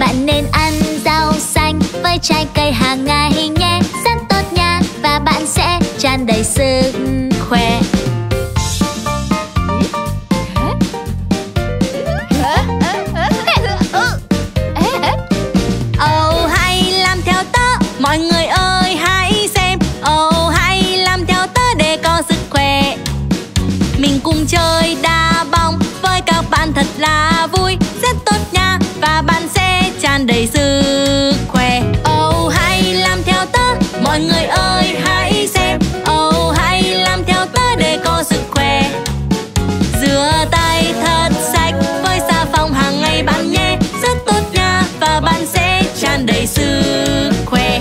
Bạn nên ăn rau xanh với trái cây hàng ngày nhé, rất tốt nha, và bạn sẽ tràn đầy sức khỏe. Mọi người ơi hãy xem, oh, hãy làm theo tớ để có sức khỏe. Mình cùng chơi đá bóng với các bạn thật là vui, rất tốt nha, và bạn sẽ tràn đầy sức khỏe. Oh, hãy làm theo tớ, mọi người ơi hãy xem, oh, hãy làm theo tớ để có sức khỏe. Rửa tay thật sạch với xà phòng hàng ngày bạn nhé, rất tốt nha, và bạn sẽ tràn đầy sức khỏe.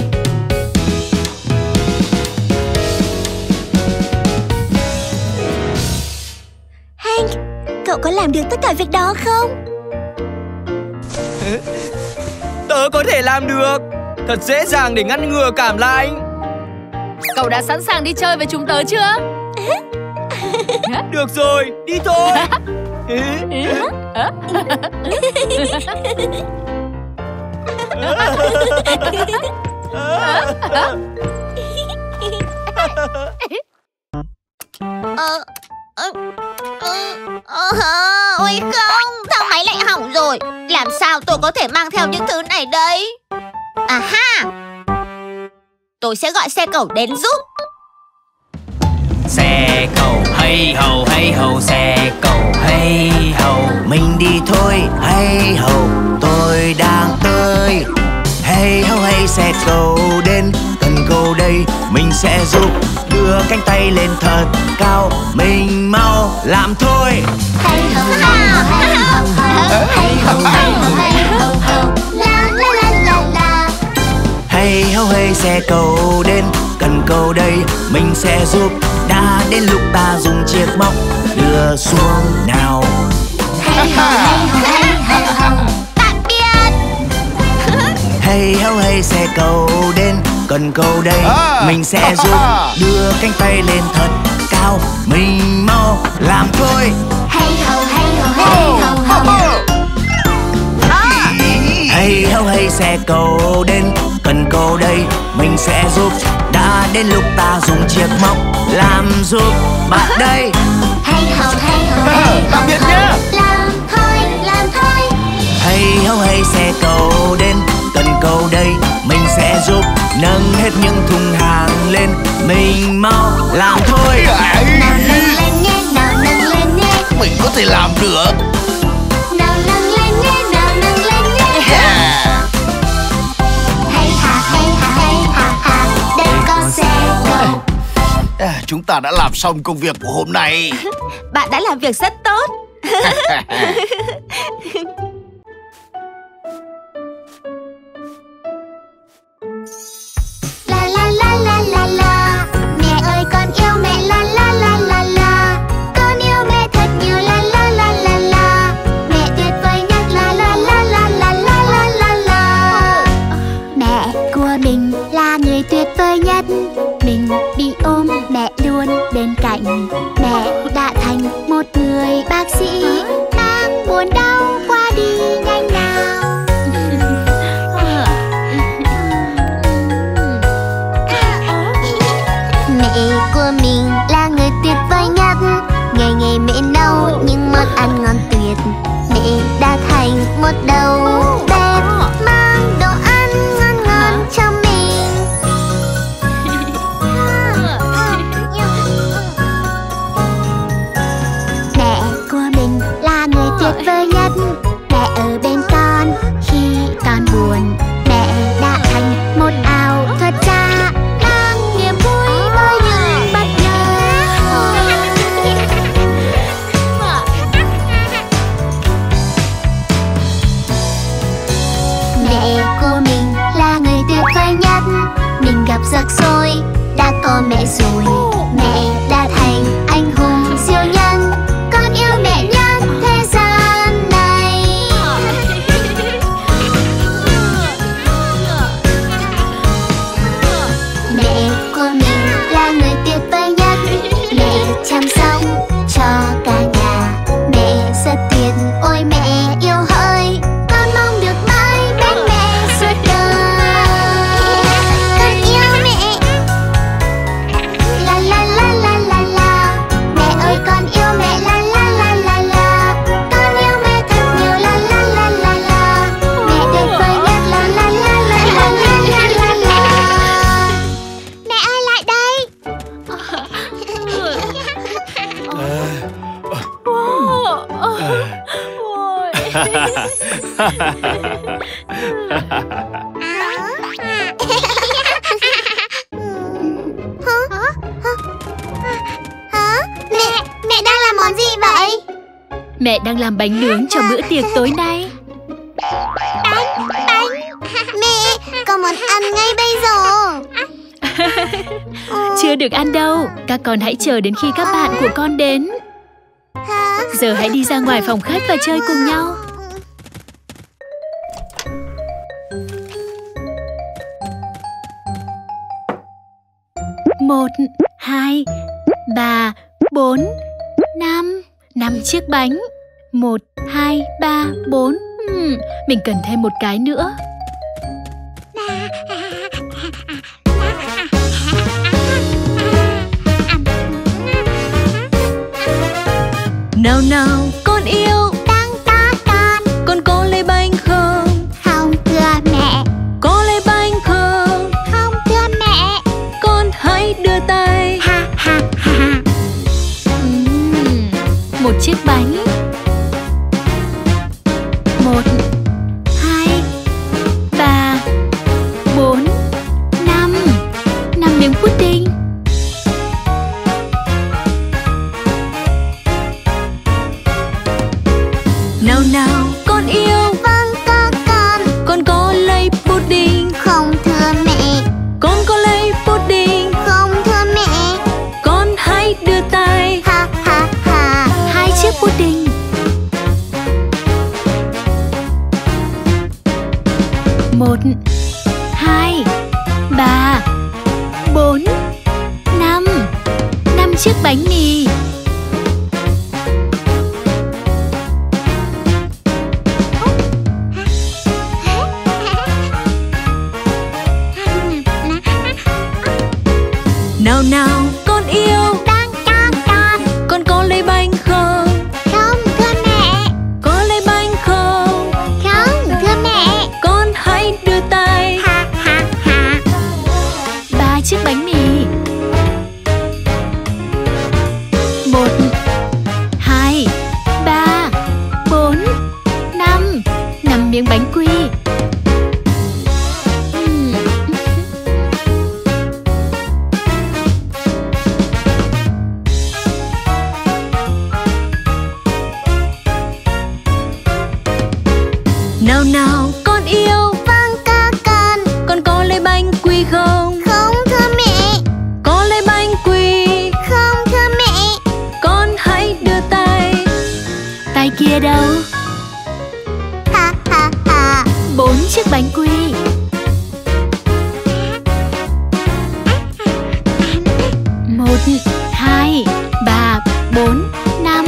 Cậu có làm được tất cả việc đó không? Tớ có thể làm được. Thật dễ dàng để ngăn ngừa cảm lạnh. Cậu đã sẵn sàng đi chơi với chúng tớ chưa? Được rồi, đi thôi. Ờ... Ừ, ừ, ừ, ôi không, thang máy lại hỏng rồi. Làm sao tôi có thể mang theo những thứ này đây? À ha, tôi sẽ gọi xe cẩu đến giúp. Xe cẩu hay hầu hay hầu, xe cẩu hay hầu, mình đi thôi hay hầu, tôi đang tới. Hay hầu hay xe cẩu đến, cần câu đây mình sẽ giúp. Đưa cánh tay lên thật cao, mình mau làm thôi. Hay hầu hay hầu hay hầu hay hầu, la la la la la. Hay hầu hay xe cầu đến, cần cầu đây mình sẽ giúp. Đã đến lúc ta dùng chiếc móc đưa xuống nào. Hay hầu hay hầu, tạm biệt. Hay hầu hay xe cầu đến, cần câu đây mình sẽ giúp. Đưa cánh tay lên thật cao, mình mau làm thôi. Hay hầu hay hầu hay hầu hầu. Hay hầu hay xe cầu đến, cần câu đây mình sẽ giúp. Đã đến lúc ta dùng chiếc móc làm giúp bạn đây. Hay hầu hay hầu hay hầu, làm thôi làm thôi. Hay hầu hay xe cầu đến, cần câu đây mình sẽ giúp. Nâng hết những thùng hàng lên, mình mau làm thôi. Nào nâng lên nhé, nào nâng lên nhé, mình có thể làm được. Nào nâng lên nhé, nào nâng lên nhé. Hay hà hay hà hay hà hà, đây có xe cầu. Chúng ta đã làm xong công việc của hôm nay. Bạn đã làm việc rất tốt. La la la la la la, mẹ ơi con yêu mẹ la la la la la. một người bác sĩ đang buồn đau qua đi nhanh nào. Mẹ của mình là người tuyệt vời nhất, ngày ngày mẹ nấu những món ăn ngon tuyệt. Mẹ đã thành một đầu bếp mang đồ ăn ngon ngon cho mình. Mẹ của mình là người tuyệt vời nhất, mẹ ở bên con khi con buồn. Mẹ đã thành một ảo thuật gia mang niềm vui với những bất ngờ. Mẹ của mình là người tuyệt vời nhất, mình gặp rắc rối đã có mẹ rồi. Mẹ đã thành anh hùng siêu nhân, con yêu mẹ nhất thế gian này. Mẹ của mình là người tuyệt vời nhất, mẹ chăm sóc cho cả nhà. Mẹ rất tuyệt, ôi mẹ yêu hỡi, con mong được mãi bên mẹ suốt đời. Con yêu mẹ. La la la la la la, mẹ ơi con yêu mẹ. La la la la la, con yêu mẹ thật nhiều. La la la la la, mẹ tuyệt vời nhất. La la la la la la la la la. Mẹ ơi lại đây. Hả? Hả? Mẹ, mẹ đang làm món gì vậy? Mẹ đang làm bánh nướng cho bữa tiệc tối nay. Bánh, bánh. Mẹ, con muốn ăn ngay bây giờ. Chưa được ăn đâu, các con hãy chờ đến khi các bạn của con đến. Hả? Giờ hãy đi ra ngoài phòng khách và chơi cùng nhau. Một, hai, ba, bốn, năm. Năm chiếc bánh. Một, hai, ba, bốn. Ừm, mình cần thêm một cái nữa. Nào nào, con yêu. Đang ta con. Con có lấy bánh không? Không thưa mẹ. Có lấy bánh không? Không thưa mẹ. Con hãy đưa tay. Ha ha ha. Uhm, một chiếc bánh. Một, hai, ba, bốn, năm. Năm miếng pudding. Nào nào, con yêu. Vâng có con. Con có lấy pudding. Không thưa mẹ. Con có lấy pudding. Không thưa mẹ. Con hãy đưa tay. Ha ha ha. Hai chiếc pudding. Một, hai, ba, bốn, năm. Năm chiếc bánh mì. Nào nào, con yêu. Đang cho con. Con có lấy bánh không? Không thưa mẹ. Có lấy bánh không? Không thưa mẹ. Con hãy đưa tay. Ha ha ha. Ba chiếc bánh mì. Một, hai, ba, bốn, năm. Năm miếng bánh quy. Nào nào, con yêu. Vâng có con. Con có lấy bánh quy không? Không thưa mẹ. Có lấy bánh quy? Không thưa mẹ. Con hãy đưa tay. Tay kia đâu? Ha ha ha. Bốn chiếc bánh quy. Một, hai, ba, bốn, năm.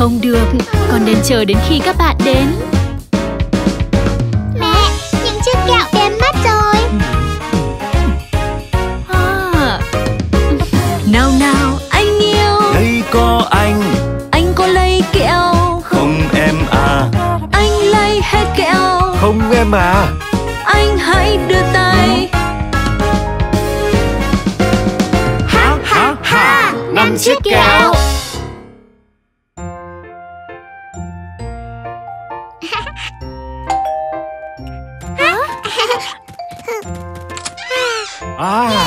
Không được, con nên chờ đến khi các bạn đến. Mẹ, những chiếc kẹo biến mất rồi. À. Nào nào, anh yêu. Đây có anh. Anh có lấy kẹo. Không em à. Anh lấy hết kẹo. Không em à. Anh hãy đưa tay. Ha ha ha, năm chiếc kẹo. À.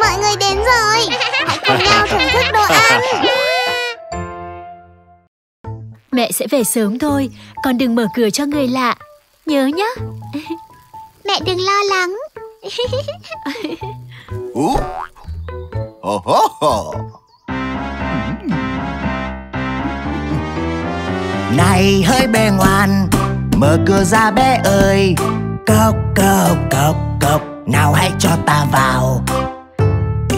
Mọi người đến rồi. Hãy cùng nhau thưởng thức đồ ăn. Mẹ sẽ về sớm thôi. Con đừng mở cửa cho người lạ. Nhớ nhá. Mẹ đừng lo lắng. Này hơi bé ngoan, mở cửa ra bé ơi. Cộc cộc cộc cộc. Nào hãy cho ta vào.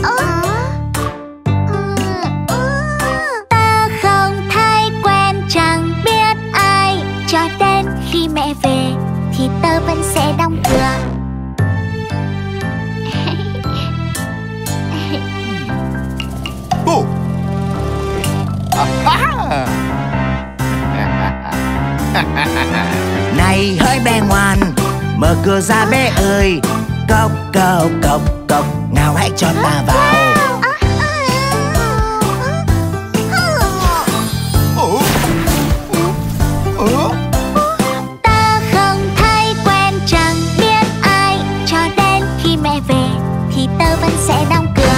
Ờ. Ừ. Ta không thấy quen, chẳng biết ai. Cho đến khi mẹ về thì tớ vẫn sẽ đóng cửa. Này hỡi bé ngoan, mở cửa ra bé ơi. Cộc cộc cộc cộc, nào hãy cho ta vào. Ta không thấy quen, chẳng biết ai. Cho đến khi mẹ về thì tớ vẫn sẽ đóng cửa.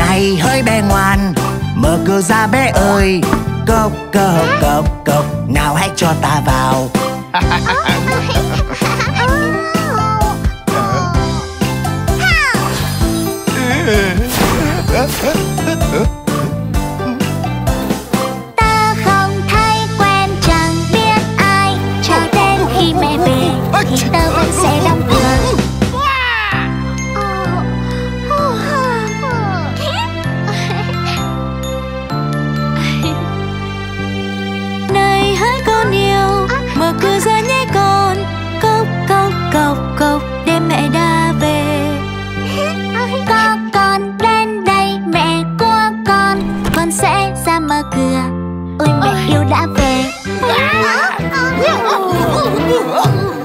Này hơi bé ngoan, mở cửa ra bé ơi. Cộc cộc cộc cộc, nào hãy cho ta vào. Ta không thấy quen, chẳng biết ai. Cho đến khi mẹ về thì tớ vẫn sẽ đóng cửa. Này hỡi con yêu, mở cửa ra nhé con. Cộc cộc cộc cộc, đêm mẹ đã về. Có con đến đây, mẹ của con, con sẽ ra mở cửa. Ôi mẹ yêu đã về.